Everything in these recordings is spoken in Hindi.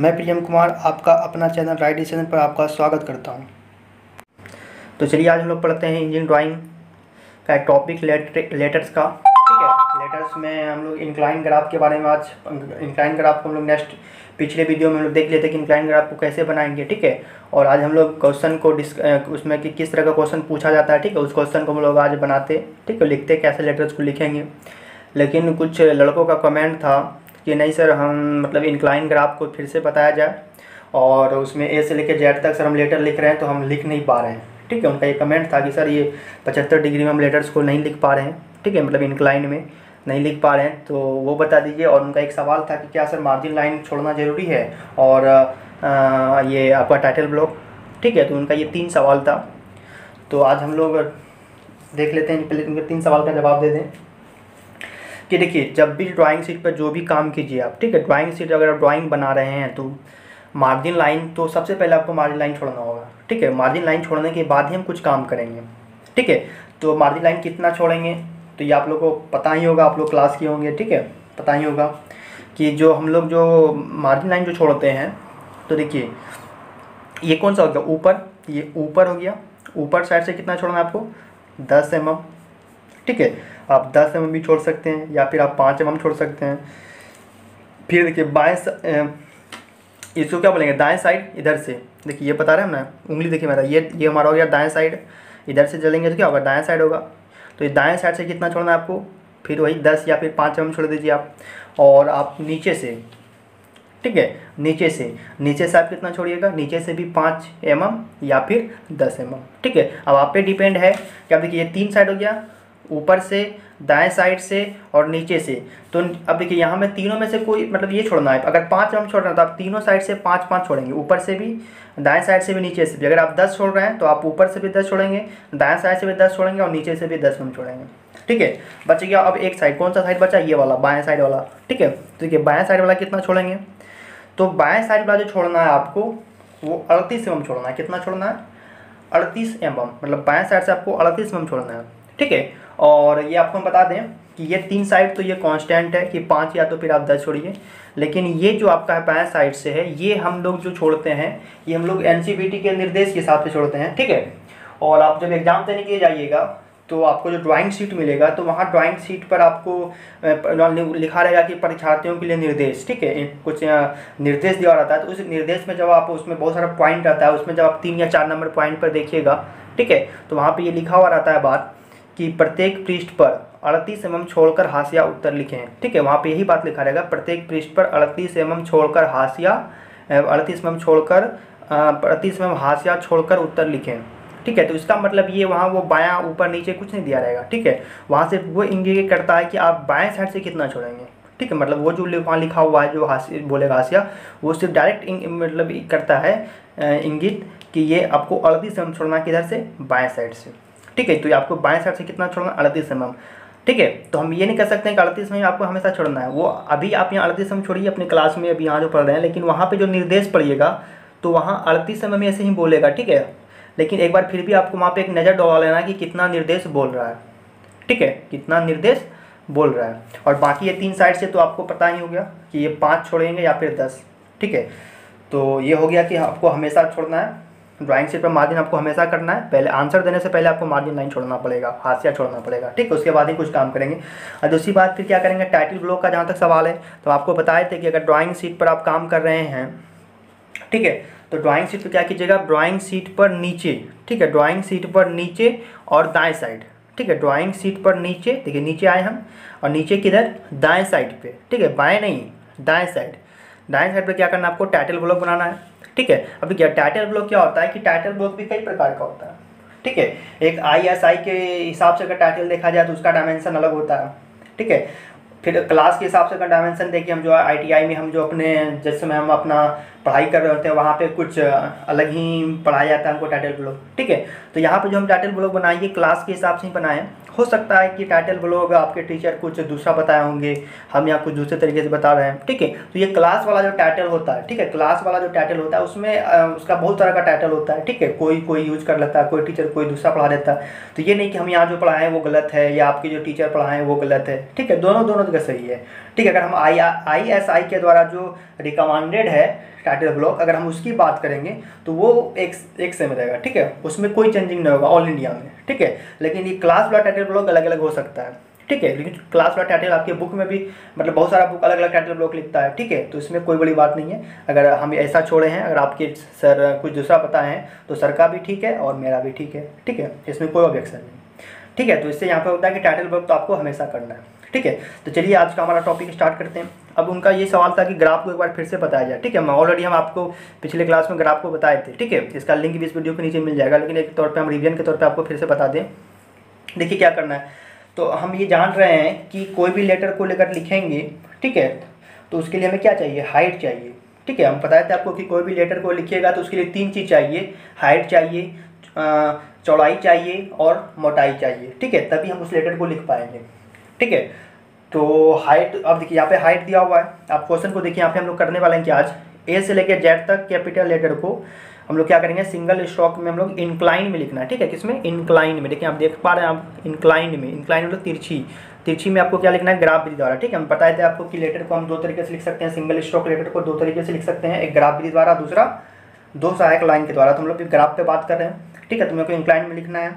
मैं प्रियम कुमार आपका अपना चैनल राइट डिसीजन पर आपका स्वागत करता हूं। तो चलिए आज हम लोग पढ़ते हैं इंजीनियरिंग ड्राइंग का टॉपिक लेटर्स का, ठीक है। लेटर्स में हम लोग इंक्लाइन ग्राफ के बारे में आज इंक्लाइन ग्राफ को हम लोग नेक्स्ट पिछले वीडियो में हम लोग देख लेते हैं कि इंक्लाइन ग्राफ को कैसे बनाएंगे, ठीक है। और आज हम लोग क्वेश्चन को उसमें कि किस तरह का क्वेश्चन पूछा जाता है, ठीक है, उस क्वेश्चन को हम लोग आज बनाते, ठीक है, लिखते कैसे लेटर्स को लिखेंगे। लेकिन कुछ लड़कों का कमेंट था कि नहीं सर, हम मतलब इंक्लाइन ग्राफ को फिर से बताया जाए और उसमें ए से लेकर जेड तक सर हम लेटर लिख रहे हैं तो हम लिख नहीं पा रहे हैं, ठीक है। उनका ये कमेंट था कि सर ये 75 डिग्री में हम लेटर्स को नहीं लिख पा रहे हैं, ठीक है, मतलब इंक्लाइन में नहीं लिख पा रहे हैं, तो वो बता दीजिए। और उनका एक सवाल था कि क्या सर मार्जिन लाइन छोड़ना ज़रूरी है और ये आपका टाइटल ब्लॉक, ठीक है। तो उनका ये 3 सवाल था, तो आज हम लोग देख लेते हैं, पहले उनके 3 सवाल का जवाब दे दें। कि देखिए, जब भी ड्राइंग शीट पर जो भी काम कीजिए आप, ठीक है, ड्राइंग शीट अगर आप ड्राइंग बना रहे हैं तो मार्जिन लाइन, तो सबसे पहले आपको मार्जिन लाइन छोड़ना होगा, ठीक है। मार्जिन लाइन छोड़ने के बाद ही हम कुछ काम करेंगे, ठीक है। तो मार्जिन लाइन कितना छोड़ेंगे तो ये आप लोग को पता ही होगा, आप लोग क्लास किए होंगे, ठीक है, पता ही होगा कि जो हम लोग जो मार्जिन लाइन जो छोड़ते हैं, तो देखिए ये कौन सा हो गया ऊपर, ये ऊपर हो गया। ऊपर साइड से कितना छोड़ना है आपको 10 mm, ठीक है। आप 10 mm भी छोड़ सकते हैं या फिर आप 5 mm छोड़ सकते हैं। फिर देखिए इसको क्या बोलेंगे दाएं साइड, इधर से देखिए ये बता रहे हैं ना, उंगली देखिए मेरा, ये हमारा हो गया दाएं साइड, इधर से चलेंगे तो क्या होगा दाएं साइड होगा। तो ये दाएं साइड से कितना छोड़ना है आपको, फिर वही 10 या फिर 5 mm छोड़ दीजिए आप। और आप नीचे से, ठीक है, नीचे से आप कितना छोड़िएगा, नीचे से भी 5 mm या फिर 10 mm, ठीक है। अब आप पे डिपेंड है कि आप देखिए ये 3 साइड हो गया, ऊपर से, दाएं साइड से और नीचे से। तो अब देखिए यहाँ में तीनों में से कोई मतलब ये छोड़ना है, अगर 5 mm छोड़ रहे हैं तो आप तीनों साइड से 5 छोड़ेंगे, ऊपर से भी, दाएं साइड से भी, नीचे से भी। अगर आप 10 छोड़ रहे हैं तो आप ऊपर से भी 10 छोड़ेंगे, दाएं साइड से भी 10 छोड़ेंगे और नीचे से भी 10 mm छोड़ेंगे, ठीक है। बच गया अब एक साइड, कौन सा साइड बचा, ये वाला बाएँ साइड वाला, ठीक है। तो देखिए बाएँ साइड वाला कितना छोड़ेंगे, तो बाएँ साइड वाला जो छोड़ना है आपको वो 38 mm छोड़ना है। कितना छोड़ना है 38 mm, मतलब बाएँ साइड से आपको 38 mm छोड़ना है, ठीक है। और ये आपको हम बता दें कि ये 3 साइड तो ये कांस्टेंट है कि 5 या तो फिर आप 10 छोड़िए, लेकिन ये जो आपका है बाएं साइड से है, ये हम लोग जो छोड़ते हैं ये हम लोग एनसीवीटी के निर्देश के हिसाब से छोड़ते हैं, ठीक है। और आप जब एग्ज़ाम देने के लिए जाइएगा तो आपको जो ड्राइंग शीट मिलेगा तो वहाँ ड्राइंग शीट पर आपको लिखा रहेगा कि परीक्षार्थियों के लिए निर्देश, ठीक है, कुछ निर्देश दिया रहता है। तो उस निर्देश में जब आप, उसमें बहुत सारा पॉइंट रहता है, उसमें जब आप 3 या 4 नंबर पॉइंट पर देखिएगा, ठीक है, तो वहाँ पर ये लिखा हुआ रहता है बात कि प्रत्येक पृष्ठ पर 38 mm छोड़कर हाशिया उत्तर लिखें, ठीक है। वहाँ पे यही बात लिखा रहेगा, प्रत्येक पृष्ठ पर 38 mm छोड़कर हाशिया, 38 mm छोड़कर 38 mm हाशिया छोड़कर उत्तर लिखें, ठीक है। तो इसका मतलब ये वहाँ वो बायां ऊपर नीचे कुछ नहीं दिया रहेगा, ठीक है। वहाँ से वो इंडिकेट करता है कि आप बाएँ साइड से कितना छोड़ेंगे, ठीक है। मतलब वो जो वहाँ लिखा हुआ है जो हाशिया बोलेगा हाशिया, वो सिर्फ डायरेक्ट मतलब करता है इंगित कि ये आपको 38 mm छोड़ना किधर से, बाएँ साइड से, ठीक है। तो ये आपको बाएं साइड से कितना छोड़ना, 38 mm, ठीक है। तो हम ये नहीं कर सकते हैं कि 38 mm आपको हमेशा छोड़ना है। वो अभी आप यहाँ 38 mm छोड़िए अपने क्लास में, अभी यहाँ जो पढ़ रहे हैं, लेकिन वहाँ पे जो निर्देश पढ़िएगा तो वहाँ 38 mm ऐसे ही बोलेगा, ठीक है। लेकिन एक बार फिर भी आपको वहाँ पर एक नज़र दौड़ा लेना कि कितना निर्देश बोल रहा है, ठीक है, कितना निर्देश बोल रहा है। और बाकी ये 3 साइड से तो आपको पता ही हो गया कि ये 5 छोड़ेंगे या फिर 10, ठीक है। तो ये हो गया कि आपको हमेशा छोड़ना है ड्राइंग शीट पर मार्जिन, आपको हमेशा करना है, पहले आंसर देने से पहले आपको मार्जिन लाइन छोड़ना पड़ेगा, हाशिया छोड़ना पड़ेगा, ठीक है। उसके बाद ही कुछ काम करेंगे। और दूसरी बात फिर क्या करेंगे, टाइटल ब्लॉक का जहाँ तक सवाल है तो आपको बताए थे कि अगर ड्राइंग शीट पर आप काम कर रहे हैं, ठीक है, तो ड्राइंग शीट पर क्या कीजिएगा, ड्राइंग शीट पर नीचे, ठीक है, ड्राइंग शीट पर नीचे और दाएँ साइड, ठीक है। ड्राइंग शीट पर नीचे, देखिए नीचे आए हम, और नीचे किधर, दाएँ साइड पर, ठीक है, बाएँ नहीं दाएँ साइड, दाएँ साइड पर क्या करना है आपको, टाइटल ब्लॉक बनाना है, ठीक है। अब क्या टाइटल ब्लॉक क्या होता है कि टाइटल ब्लॉक भी कई प्रकार का होता है, ठीक है। एक ISI के हिसाब से अगर टाइटल देखा जाए तो उसका डायमेंशन अलग होता है, ठीक है। फिर क्लास के हिसाब से अगर डायमेंशन देखिए, हम जो ITI में हम जो अपने जिस समय हम अपना पढ़ाई कर रहे होते हैं वहाँ पे कुछ अलग ही पढ़ाया जाता है हमको टाइटल ब्लॉक, ठीक है। तो यहाँ पर जो हम टाइटल ब्लॉक बनाएंगे क्लास के हिसाब से ही बनाएं, हो सकता है कि टाइटल ब्लॉक आपके टीचर कुछ दूसरा बताए होंगे, हम यहाँ कुछ दूसरे तरीके से बता रहे हैं, ठीक है। तो ये क्लास वाला जो टाइटल होता है, ठीक है, क्लास वाला जो टाइटल होता है उसमें उसका बहुत तरह का टाइटल होता है, ठीक है। कोई यूज कर लेता है, कोई टीचर कोई दूसरा पढ़ा देता है। तो ये नहीं कि हम यहाँ जो पढ़ाएं वो गलत है या आपके जो टीचर पढ़ाएं वो गलत है, ठीक है। दोनों मतलब क्या सही है। ठीक है, अगर हम ISI के द्वारा जो रिकमेंडेड है टाइटल ब्लॉक, अगर हम उसकी बात करेंगे तो वो एक सेम रहेगा। ठीक है, उसमें कोई चेंजिंग नहीं होगा ऑल इंडिया में। ठीक है, लेकिन ये क्लास वाला टाइटल ब्लॉक अलग अलग हो सकता है। ठीक है, लेकिन क्लास वाला टाइटल आपके बुक में भी मतलब बहुत सारा बुक अलग अलग टाइटल ब्लॉक लिखता है। ठीक है, तो इसमें कोई बड़ी बात नहीं है। अगर हम ऐसा छोड़े हैं, अगर आपके सर कुछ दूसरा बताए हैं तो सर का भी ठीक है और मेरा भी ठीक है। ठीक है, इसमें कोई ऑब्जेक्शन नहीं। ठीक है, तो इससे यहाँ पे होता है कि टाइटल ब्लॉक तो आपको हमेशा करना है। ठीक है, तो चलिए आज का हमारा टॉपिक स्टार्ट करते हैं। अब उनका ये सवाल था कि ग्राफ को एक बार फिर से बताया जाए। ठीक है, ऑलरेडी हम आपको पिछले क्लास में ग्राफ को बताए थे। ठीक है, इसका लिंक भी इस वीडियो के नीचे मिल जाएगा, लेकिन एक तौर पर हम रिवीजन के तौर पर आपको फिर से बता दें। देखिए क्या करना है, तो हम ये जान रहे हैं कि कोई भी लेटर को लेकर लिखेंगे। ठीक है, तो उसके लिए हमें क्या चाहिए, हाइट चाहिए। ठीक है, हम बताए थे आपको कि कोई भी लेटर को लिखिएगा तो उसके लिए तीन चीज़ चाहिए, हाइट चाहिए, चौड़ाई चाहिए और मोटाई चाहिए। ठीक है, तभी हम उस लेटर को लिख पाएंगे। ठीक है, तो हाइट, अब देखिए यहाँ पे हाइट दिया हुआ है। आप क्वेश्चन को देखिए, यहाँ पे हम लोग करने वाले हैं कि आज ए से लेकर जेड तक कैपिटल लेटर को हम लोग क्या करेंगे, सिंगल स्ट्रोक में हम लोग इंक्लाइन में लिखना है। ठीक है, किसमें, इंक्लाइन में। देखिए आप देख पा रहे हैं, आप इंक्लाइन मतलब तिरछी में आपको क्या लिखना है, ग्राफ विधि द्वारा। ठीक है, हम बताए थे आपको कि लेटर को हम दो तरीके से लिख सकते हैं, सिंगल स्ट्रोक लेटर को दो तरीके से लिख सकते हैं, एक ग्राफ विधि द्वारा, दूसरा दो सहायक लाइन के द्वारा। तो हम लोग ग्राफ पे बात कर रहे हैं। ठीक है, तुम्हें को इंक्लाइन में लिखना है,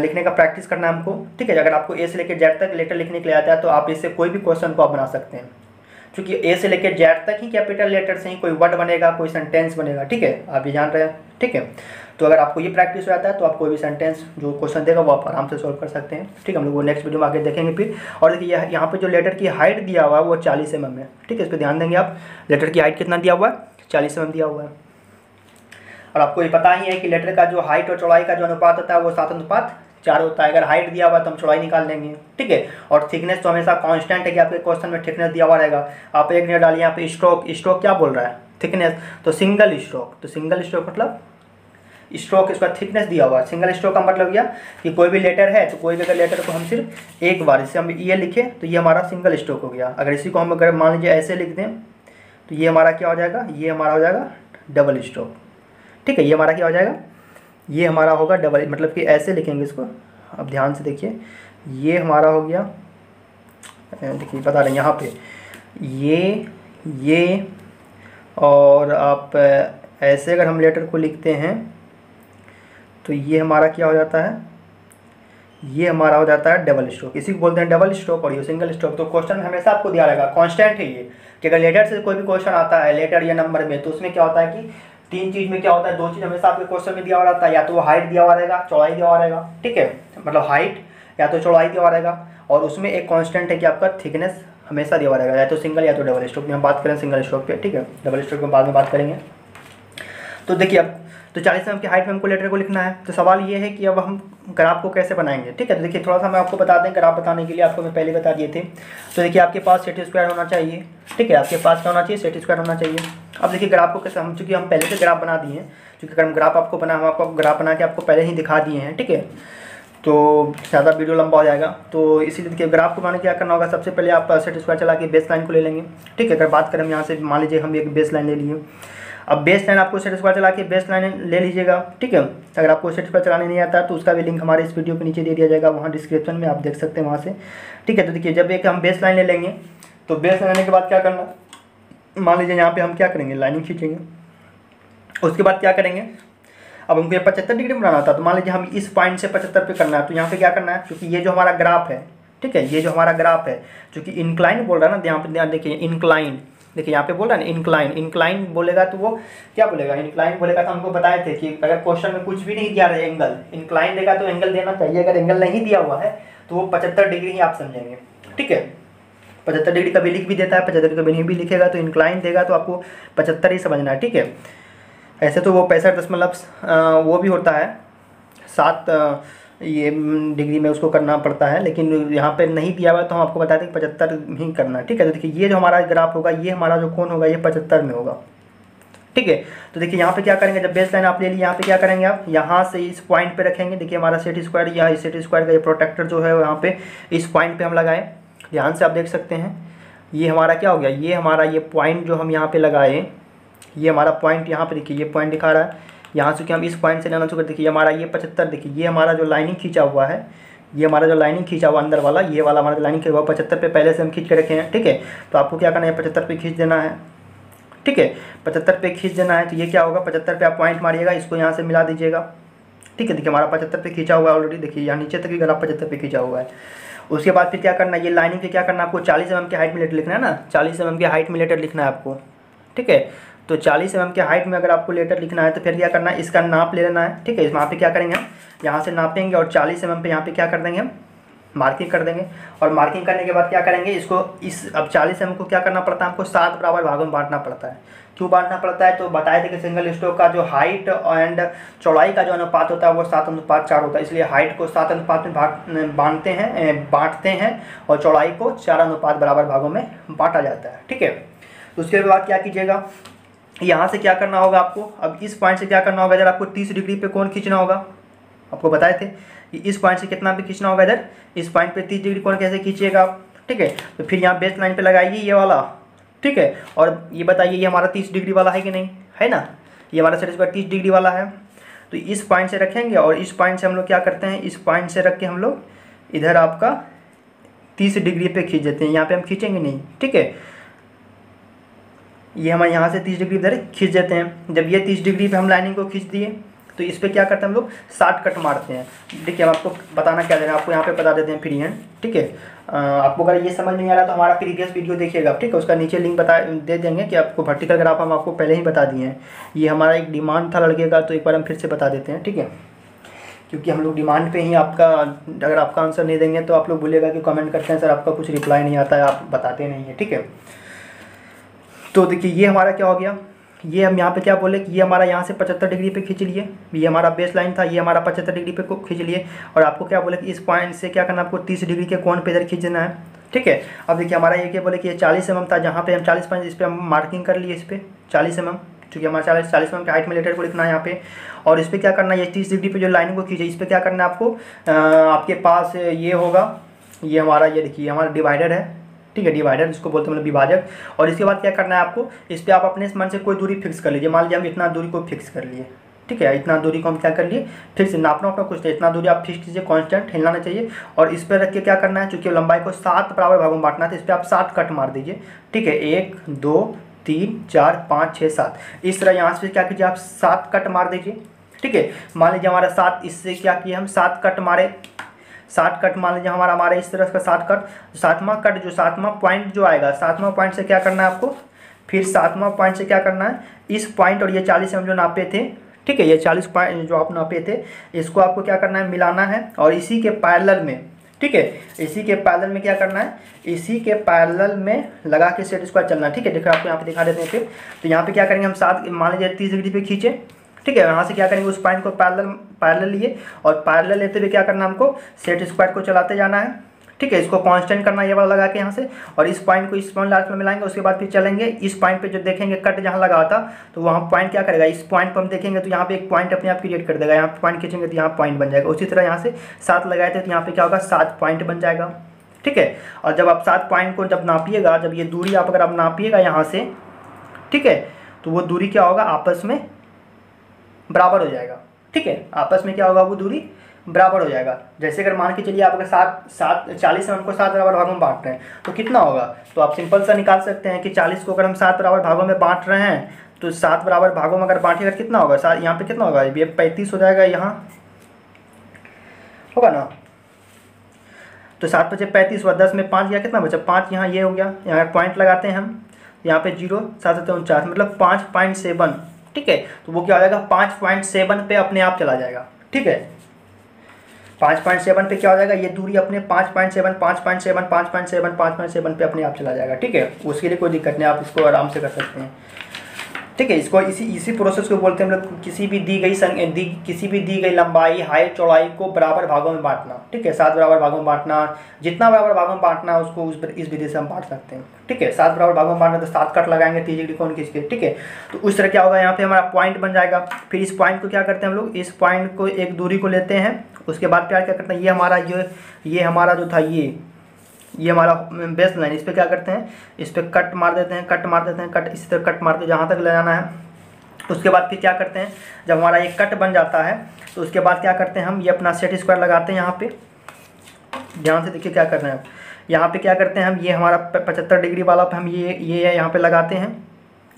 लिखने का प्रैक्टिस करना है हमको। ठीक है, अगर आपको ए से लेकर जेड तक लेटर लिखने के लिए आता है तो आप इससे कोई भी क्वेश्चन को आप बना सकते हैं, क्योंकि ए से लेकर जेड तक ही कैपिटल लेटर से ही कोई वर्ड बनेगा, कोई सेंटेंस बनेगा। ठीक है, आप ये जान रहे हैं। ठीक है, तो अगर आपको ये प्रैक्टिस हो जाता है तो आप कोई भी सेंटेंस जो क्वेश्चन देगा वो आप आराम से सॉल्व कर सकते हैं। ठीक है, हम लोग वो नेक्स्ट वीडियो में आगे देखेंगे फिर। और देखिए यहाँ पर जो लेटर की हाइट दिया हुआ है वो 40 mm है। ठीक है, इस पर ध्यान देंगे आप, लेटर की हाइट कितना दिया हुआ है, 40 mm दिया हुआ है। और आपको ये पता ही है कि लेटर का जो हाइट और चौड़ाई का जो अनुपात होता है वो 7:4 होता है। अगर हाइट दिया हुआ है तो हम चौड़ाई निकाल लेंगे। ठीक है, और थिकनेस तो हमेशा कांस्टेंट है कि आपके क्वेश्चन में थिकनेस दिया हुआ रहेगा। आप एक नजर डालिए यहाँ पे, स्ट्रोक क्या बोल रहा है, थिकनेस, तो सिंगल स्ट्रोक, मतलब स्ट्रोक, इसका थिकनेस दिया हुआ है। सिंगल स्ट्रोक का मतलब यह कि कोई भी लेटर है तो कोई भी अगर लेटर को हम सिर्फ एक बार, जैसे हम ये लिखें तो ये हमारा सिंगल स्ट्रोक हो गया। अगर इसी को हम अगर मान लीजिए ऐसे लिख दें तो ये हमारा क्या हो जाएगा, ये हमारा हो जाएगा डबल स्ट्रोक। ठीक है, ये हमारा क्या हो जाएगा, ये हमारा होगा डबल, मतलब कि ऐसे लिखेंगे इसको। अब ध्यान से देखिए, ये हमारा हो गया, देखिए बता रहे हैं यहाँ पे, ये और आप ऐसे अगर हम लेटर को लिखते हैं तो ये हमारा क्या हो जाता है, ये हमारा हो जाता है डबल स्ट्रोक। इसी को बोलते हैं डबल स्ट्रोक और ये सिंगल स्ट्रोक। तो क्वेश्चन में हमेशा आपको दिया रहेगा, कांस्टेंट है ये, कि अगर लेटर से कोई भी क्वेश्चन आता है, लेटर या नंबर में, तो उसमें क्या होता है कि तीन चीज़ में क्या होता है, दो चीज़ हमेशा आपके क्वेश्चन में दिया हुआ रहता है, या तो वो हाइट दिया हुआ रहेगा, चौड़ाई दिया हुआ रहेगा। ठीक है, मतलब हाइट या तो चौड़ाई दिया हुआ रहेगा, और उसमें एक कांस्टेंट है कि आपका थिकनेस हमेशा दिया हुआ रहेगा, या तो सिंगल या तो डबल स्ट्रोक में। हम बात करें सिंगल स्ट्रोक पे, ठीक है, डबल स्ट्रोक में बाद में बात करेंगे। तो देखिए अब तो 40 mm की हाइट में हमको लेटर को लिखना है। तो सवाल ये है कि अब हम ग्राफ को कैसे बनाएंगे। ठीक है, तो देखिए थोड़ा सा मैं आपको बता दें, ग्राफ बताने के लिए आपको मैं पहले बता दिए थे। तो देखिए आपके पास सेट स्क्वायर होना चाहिए। ठीक है, आपके पास क्या होना चाहिए, सेट स्क्वायर होना चाहिए। अब देखिए ग्राफ को कैसे हम, चूँकि हम पहले से ग्राफ बना दिए हैं, क्योंकि अगर हम ग्राफ आपको बना, हम आपको ग्राफ बना के आपको पहले ही दिखा दिए हैं। ठीक है, तो ज़्यादा वीडियो लंबा हो जाएगा, तो इसीलिए देखिए ग्राफ को बनाने क्या करना होगा, सबसे पहले आप सेट स्क्वायर चला के बेस लाइन को ले लेंगे। ठीक है, अगर बात करें यहाँ से, मान लीजिए हम एक बेस लाइन ले लिए। अब बेस लाइन आपको सेट स्क्वायर चला के बेस लाइन ले लीजिएगा। ठीक है, अगर आपको सेट स्क्वायर चलाने नहीं आता तो उसका भी लिंक हमारे इस वीडियो के नीचे दे दिया जाएगा, वहाँ डिस्क्रिप्शन में आप देख सकते हैं वहाँ से। ठीक है, तो देखिए जब एक हम बेस लाइन ले लेंगे तो बेस लाइन लेने के बाद क्या करना, मान लीजिए यहाँ पे हम क्या करेंगे, लाइनिंग खींचेंगे। उसके बाद क्या करेंगे, अब हमको ये 75 डिग्री बनाना था, तो मान लीजिए हम इस पॉइंट से 75 पे करना है, तो यहाँ पे क्या करना है, क्योंकि ये जो हमारा ग्राफ है, ठीक है, ये जो हमारा ग्राफ है, क्योंकि इंक्लाइन बोल रहा है ना, यहाँ पे ध्यान देखिए, इंक्लाइन, देखिए यहाँ पे बोल रहा है ना, इंक्लाइन बोलेगा तो वो क्या बोलेगा, इंक्लाइन बोलेगा। तो हमको बताए थे कि अगर क्वेश्चन में कुछ भी नहीं दिया रहे, एंगल इंक्लाइन देगा तो एंगल देना चाहिए, अगर एंगल नहीं दिया हुआ है तो वो 75 डिग्री ही आप समझेंगे। ठीक है, 75 डिग्री कभी लिख भी देता है, 75 कभी नहीं भी लिखेगा, तो इंक्लाइन देगा तो आपको 75 ही समझना है। ठीक है, ऐसे तो वो 65 वो भी होता है, 7 डिग्री में उसको करना पड़ता है, लेकिन यहाँ पे नहीं दिया हुआ तो हम आपको बताते हैं 75 ही करना। ठीक है, तो देखिए ये जो हमारा ग्राफ होगा, ये हमारा जो कोण होगा, ये 75 में होगा। ठीक है, तो देखिए यहाँ पे क्या करेंगे, जब बेस लाइन आप ले लिए, यहाँ पे क्या करेंगे, आप यहाँ से इस पॉइंट पे रखेंगे। देखिए हमारा सेट स्क्वायर, यह सेट स्क्वायर का ये प्रोटेक्टर जो है यहाँ पे इस पॉइंट पे हम लगाएं। ध्यान से आप देख सकते हैं, ये हमारा क्या हो गया, ये हमारा ये पॉइंट जो हम यहाँ पे लगाए, ये हमारा पॉइंट यहाँ पे देखिए, ये पॉइंट दिखा रहा है यहाँ से, कि हम इस पॉइंट से लेना, चुके देखिए हमारा ये 75, देखिए ये हमारा जो लाइनिंग खींचा हुआ है ये हमारा जो लाइनिंग खींचा हुआ अंदर वाला, ये वाला हमारा लाइनिंग खींचा हुआ 75 पे पहले से हम खींच के रखे हैं, ठीक है। तो आपको क्या करना है, 75 पे खींच देना है, ठीक है। 75 पे खींच देना है तो ये क्या होगा, 75 पे आप पॉइंट मारिएगा, इसको यहाँ से मिला दीजिएगा, ठीक है। देखिए हमारा 75 पे खींचा हुआ है ऑलरेडी, देखिए यहाँ नीचे तक भी गला 75 पे खींचा हुआ है। उसके बाद फिर क्या करना है, ये लाइनिंग पे क्या करना है आपको, 40 mm की हाइट में लेटर लिखना है ना, 40 mm की हाइट में लेटर लिखना है आपको, ठीक है। तो 40 mm की हाइट में अगर आपको लेटर लिखना है तो फिर क्या करना है, इसका नाप ले लेना है, ठीक है। वहाँ पर क्या करेंगे, यहाँ से नापेंगे और 40 mm पे यहाँ पे क्या कर देंगे, मार्किंग कर देंगे। और मार्किंग करने के बाद क्या करेंगे, इसको इस अब 40 mm को क्या करना पड़ता है, हमको 7 बराबर भागों में बांटना पड़ता है। क्यों बांटना पड़ता है, तो बताए थे कि सिंगल स्ट्रोक का जो हाइट एंड चौड़ाई का जो अनुपात होता है वो 7:4 होता है, इसलिए हाइट को 7:5 में बांटते हैं और चौड़ाई को 4:5 बराबर भागों में बांटा जाता है, ठीक है। तो उसके बाद क्या कीजिएगा, यहाँ से क्या करना होगा आपको, अब इस पॉइंट से क्या करना होगा, अगर आपको 30 डिग्री पर कोण खींचना होगा, आपको बताए थे कि इस पॉइंट से कितना पे खींचना होगा, इधर इस पॉइंट पे 30 डिग्री कोण कैसे खींचिएगा, ठीक है। तो फिर यहाँ बेस लाइन पे लगाइए ये वाला, ठीक है। और ये बताइए ये हमारा 30 डिग्री वाला है कि नहीं, है ना, ये हमारा सर इस पर 30 डिग्री वाला है। तो इस पॉइंट से रखेंगे और इस पॉइंट से हम लोग क्या करते हैं, इस पॉइंट से रख के हम लोग इधर आपका 30 डिग्री पर खींच देते हैं, यहाँ पर हम खींचेंगे नहीं, ठीक है। ये हम यहाँ से 30 डिग्री इधर खींच देते हैं। जब ये 30 डिग्री पर हम लाइनिंग को खींच दिए तो इस पर क्या करते हैं हम लोग, 60 कट मारते हैं। देखिए हम आपको बताना क्या दे रहे हैं, आपको यहाँ पे बता देते हैं फ्री हैंड, ठीक है। आपको अगर ये समझ नहीं आ रहा तो हमारा प्रीवियस वीडियो देखिएगा आप, ठीक है। उसका नीचे लिंक बता दे देंगे कि आपको वर्टिकल ग्राफ हम आपको पहले ही बता दिए हैं। ये हमारा एक डिमांड था लड़के का, तो एक बार हम फिर से बता देते हैं, ठीक है। क्योंकि हम लोग डिमांड पर ही आपका, अगर आपका आंसर नहीं देंगे तो आप लोग बोलेगा कि कमेंट करते हैं सर आपका कुछ रिप्लाई नहीं आता है, आप बताते नहीं है, ठीक है। तो देखिए ये हमारा क्या हो गया, ये हम यहाँ पे क्या बोले कि ये हमारा यहाँ से 75 डिग्री पे खींच लिए, ये हमारा बेस लाइन था, ये हमारा 75 डिग्री पे को खींच लिए। और आपको क्या बोले कि इस पॉइंट से क्या करना, आपको 30 डिग्री के कोण पे इधर खींच देना है, ठीक है। अब देखिए हमारा ये क्या बोले कि ये 40 mm था, जहाँ पे हम 40 इस पर हम मार्किंग कर लिए, इस पर 40 mm, चूँकि हमारा 40 mm के हाइट में लेटर को लिखना है यहाँ पे। और इस पर क्या करना है, ये 30 डिग्री पर जो लाइनिंग को खींचे, इस पर क्या करना है आपको, आपके पास ये होगा, ये हमारा, ये देखिए हमारा डिवाइडर है, ठीक है, डिवाइडर जिसको बोलते हैं मतलब विभाजक। और इसके बाद क्या करना है आपको, इस पर आप अपने मन से कोई दूरी फिक्स कर लीजिए। मान लीजिए हम इतना दूरी को फिक्स कर लिए, ठीक है, इतना दूरी को हम क्या कर लिए फिक्स, नापना अपना कुछ नहीं, इतना दूरी आप फिक्स कीजिए, कांस्टेंट हिलना चाहिए। और इस पर रख के क्या करना है, चूँकि लंबाई को 7 बराबर भागों में बांटना था, इस पर आप 7 कट मार दीजिए, ठीक है। 1 2 3 4 5 6 7, इस तरह यहाँ से क्या कीजिए आप 7 कट मार दीजिए, ठीक है। मान लीजिए हमारा 7, इससे क्या किए हम 7 कट मारे, 7 कट मान लीजिए हमारा, हमारे इस तरह का 7 कट, 7वां पॉइंट जो आएगा, 7वां पॉइंट से क्या करना है आपको, फिर 7वां पॉइंट से क्या करना है, इस पॉइंट और ये 40 हम जो नापे थे, ठीक है, ये 40 पॉइंट जो आप नापे थे, इसको आपको क्या करना है, मिलाना है। और इसी के पैरेलल में, ठीक है, इसी के पैरेलल में क्या करना है, इसी के पैरेलल में लगा के सेट स्क्वायर चलना, ठीक है। देखो आपको यहाँ पे दिखा देते हैं फिर। तो यहाँ पे क्या करेंगे हम 7, मान लीजिए 30 डिग्री पे खींचे, ठीक है। यहाँ से क्या करेंगे, उस पॉइंट को पैरेलल लिए और पैरेलल लेते हुए क्या करना, हमको सेट स्क्वायर को चलाते जाना है, ठीक है। इसको कांस्टेंट करना, ये वाला लगा के यहाँ से, और इस पॉइंट को इस पॉइंट लास्ट में मिलाएंगे। उसके बाद फिर चलेंगे इस पॉइंट पे, जो देखेंगे कट जहाँ लगा था तो वहाँ पॉइंट क्या करेगा, इस पॉइंट पर हम देखेंगे तो यहाँ पे एक पॉइंट अपने आप क्रिएट कर देगा, यहाँ पर पॉइंट खींचेंगे तो यहाँ पॉइंट बन जाएगा। उसी तरह यहाँ से 7 लगाए थे तो यहाँ पर क्या होगा, 7 पॉइंट बन जाएगा, ठीक है। और जब आप 7 पॉइंट को जब नापिएगा, जब ये दूरी आप अगर आप नापिएगा यहाँ से, ठीक है, तो वो दूरी क्या होगा, आपस में बराबर हो जाएगा, ठीक है। आपस में क्या होगा, वो दूरी बराबर हो जाएगा। जैसे अगर मान के चलिए आप अगर 40 mm को 7 बराबर भागों में बांट रहे हैं तो कितना होगा, तो आप सिंपल सा निकाल सकते हैं कि 40 को अगर हम 7 बराबर भागों में बांट रहे हैं तो 7 बराबर भागों में अगर बांटेगा कितना होगा, यहाँ पे कितना होगा, ये 35 हो जाएगा, यहाँ होगा ना, तो 7 बचे 35 हुआ, 10 में 5 गया, कितना बचा 5, यहाँ ये हो गया, यहाँ पॉइंट लगाते हैं हम, यहाँ पे 0 7 7 49, मतलब 5.7, ठीक है। तो वो क्या हो जाएगा, 5.7 पे अपने आप चला जाएगा, ठीक है। 5.7 पे क्या हो जाएगा, ये दूरी अपने 5.7 पे अपने आप चला जाएगा, ठीक है। उसके लिए कोई दिक्कत नहीं, आप इसको आराम से कर सकते हैं, ठीक है। इसको इसी प्रोसेस को बोलते हैं हम लोग, किसी भी दी गई लंबाई, हाइट, चौड़ाई को बराबर भागों में बांटना, ठीक है। 7 बराबर भागों में बांटना, जितना बराबर भागों में बांटना उसको इस विधि से हम बांट सकते हैं, ठीक है। 7 बराबर भागों में बांटना तो 7 कट लगाएंगे, 30 डिग्री कोण खींच के, ठीक है। तो उस तरह क्या होगा, यहाँ पे हमारा पॉइंट बन जाएगा। फिर इस पॉइंट को क्या करते हैं हम लोग, इस पॉइंट को एक दूरी को लेते हैं, उसके बाद प्यार क्या करते हैं, ये हमारा जो था ये हमारा बेस लाइन, इस पर क्या करते हैं, इस पर कट मार देते हैं, कट इसी तरह कट मारते जहाँ तक ले जाना है। उसके बाद फिर क्या करते हैं, जब हमारा ये कट बन जाता है तो उसके बाद क्या करते हैं हम, ये अपना सेट स्क्वायर लगाते हैं यहाँ पे, ध्यान से देखिए क्या कर रहे हैं आप। यहाँ पे क्या करते हैं हम, ये हमारा 75 डिग्री वाला हम ये यहाँ पे लगाते हैं,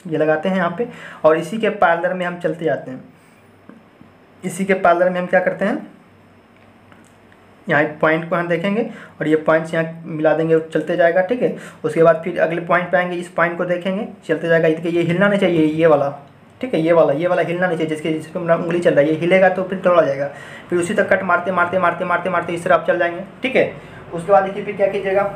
ये लगाते हैं यहाँ पे, और इसी के पैरेलल में हम चलते जाते हैं। इसी के पैरेलल में हम क्या करते हैं, यहाँ एक पॉइंट को हम देखेंगे और ये पॉइंट्स यहाँ मिला देंगे, चलते जाएगा, ठीक है। उसके बाद फिर अगले पॉइंट पे आएंगे, इस पॉइंट को देखेंगे, चलते जाएगा। ये हिलना नहीं चाहिए, ये वाला, ठीक है, ये वाला हिलना नहीं चाहिए, जिसको मेरा उंगली चल रहा है, ये हिलेगा तो फिर दौड़ा जाएगा। फिर उसी तक कट मारते मारते मारते मारते मारते इस तरह आप चल जाएंगे, ठीक है। उसके बाद देखिए फिर क्या कीजिएगा,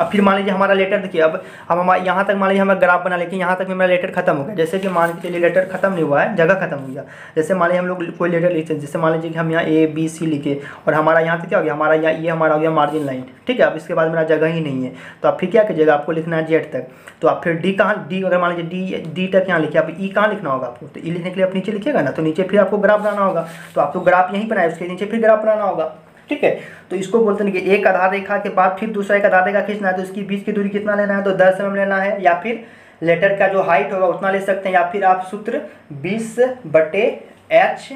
अब फिर मान लीजिए हमारा लेटर, देखिए अब हमारा यहाँ तक मान लीजिए हमारा ग्राफ बना, लेकिन यहाँ तक मेरा लेटर खत्म हो गया। जैसे कि मान के चलिए लेटर खत्म नहीं हुआ है, जगह खत्म हो गया। जैसे मान लीजिए हम लोग कोई लेटर लिखते हैं, जैसे मान लीजिए कि हम यहाँ A B C लिखे और हमारा यहाँ तक क्या हो गया, हमारा यहाँ ये हमारा हो गया मार्जिन लाइन, ठीक है। अब इसके बाद मेरा जगह ही नहीं है, तो आप फिर क्या कीजिएगा, आपको लिखना है Z तक। तो आप फिर D कहाँ, D अगर मान लीजिए D तक यहाँ लिखिए, आप E कहाँ लिखना होगा आपको, तो E लिखने के लिए आप नीचे लिखिएगा ना, तो नीचे फिर आपको ग्राफ बनाना होगा। तो आपको ग्राफ यहीं बनाए, उसके नीचे फिर ग्राफ बनाना होगा, ठीक है। तो इसको बोलते हैं कि एक आधार रेखा के बाद फिर दूसरा एक आधार रेखा खींचना है, तो इसकी बीच की दूरी कितना लेना है, तो 10 एम लेना है, या फिर लेटर का जो हाइट होगा उतना ले सकते हैं, या फिर आप सूत्र 20/H,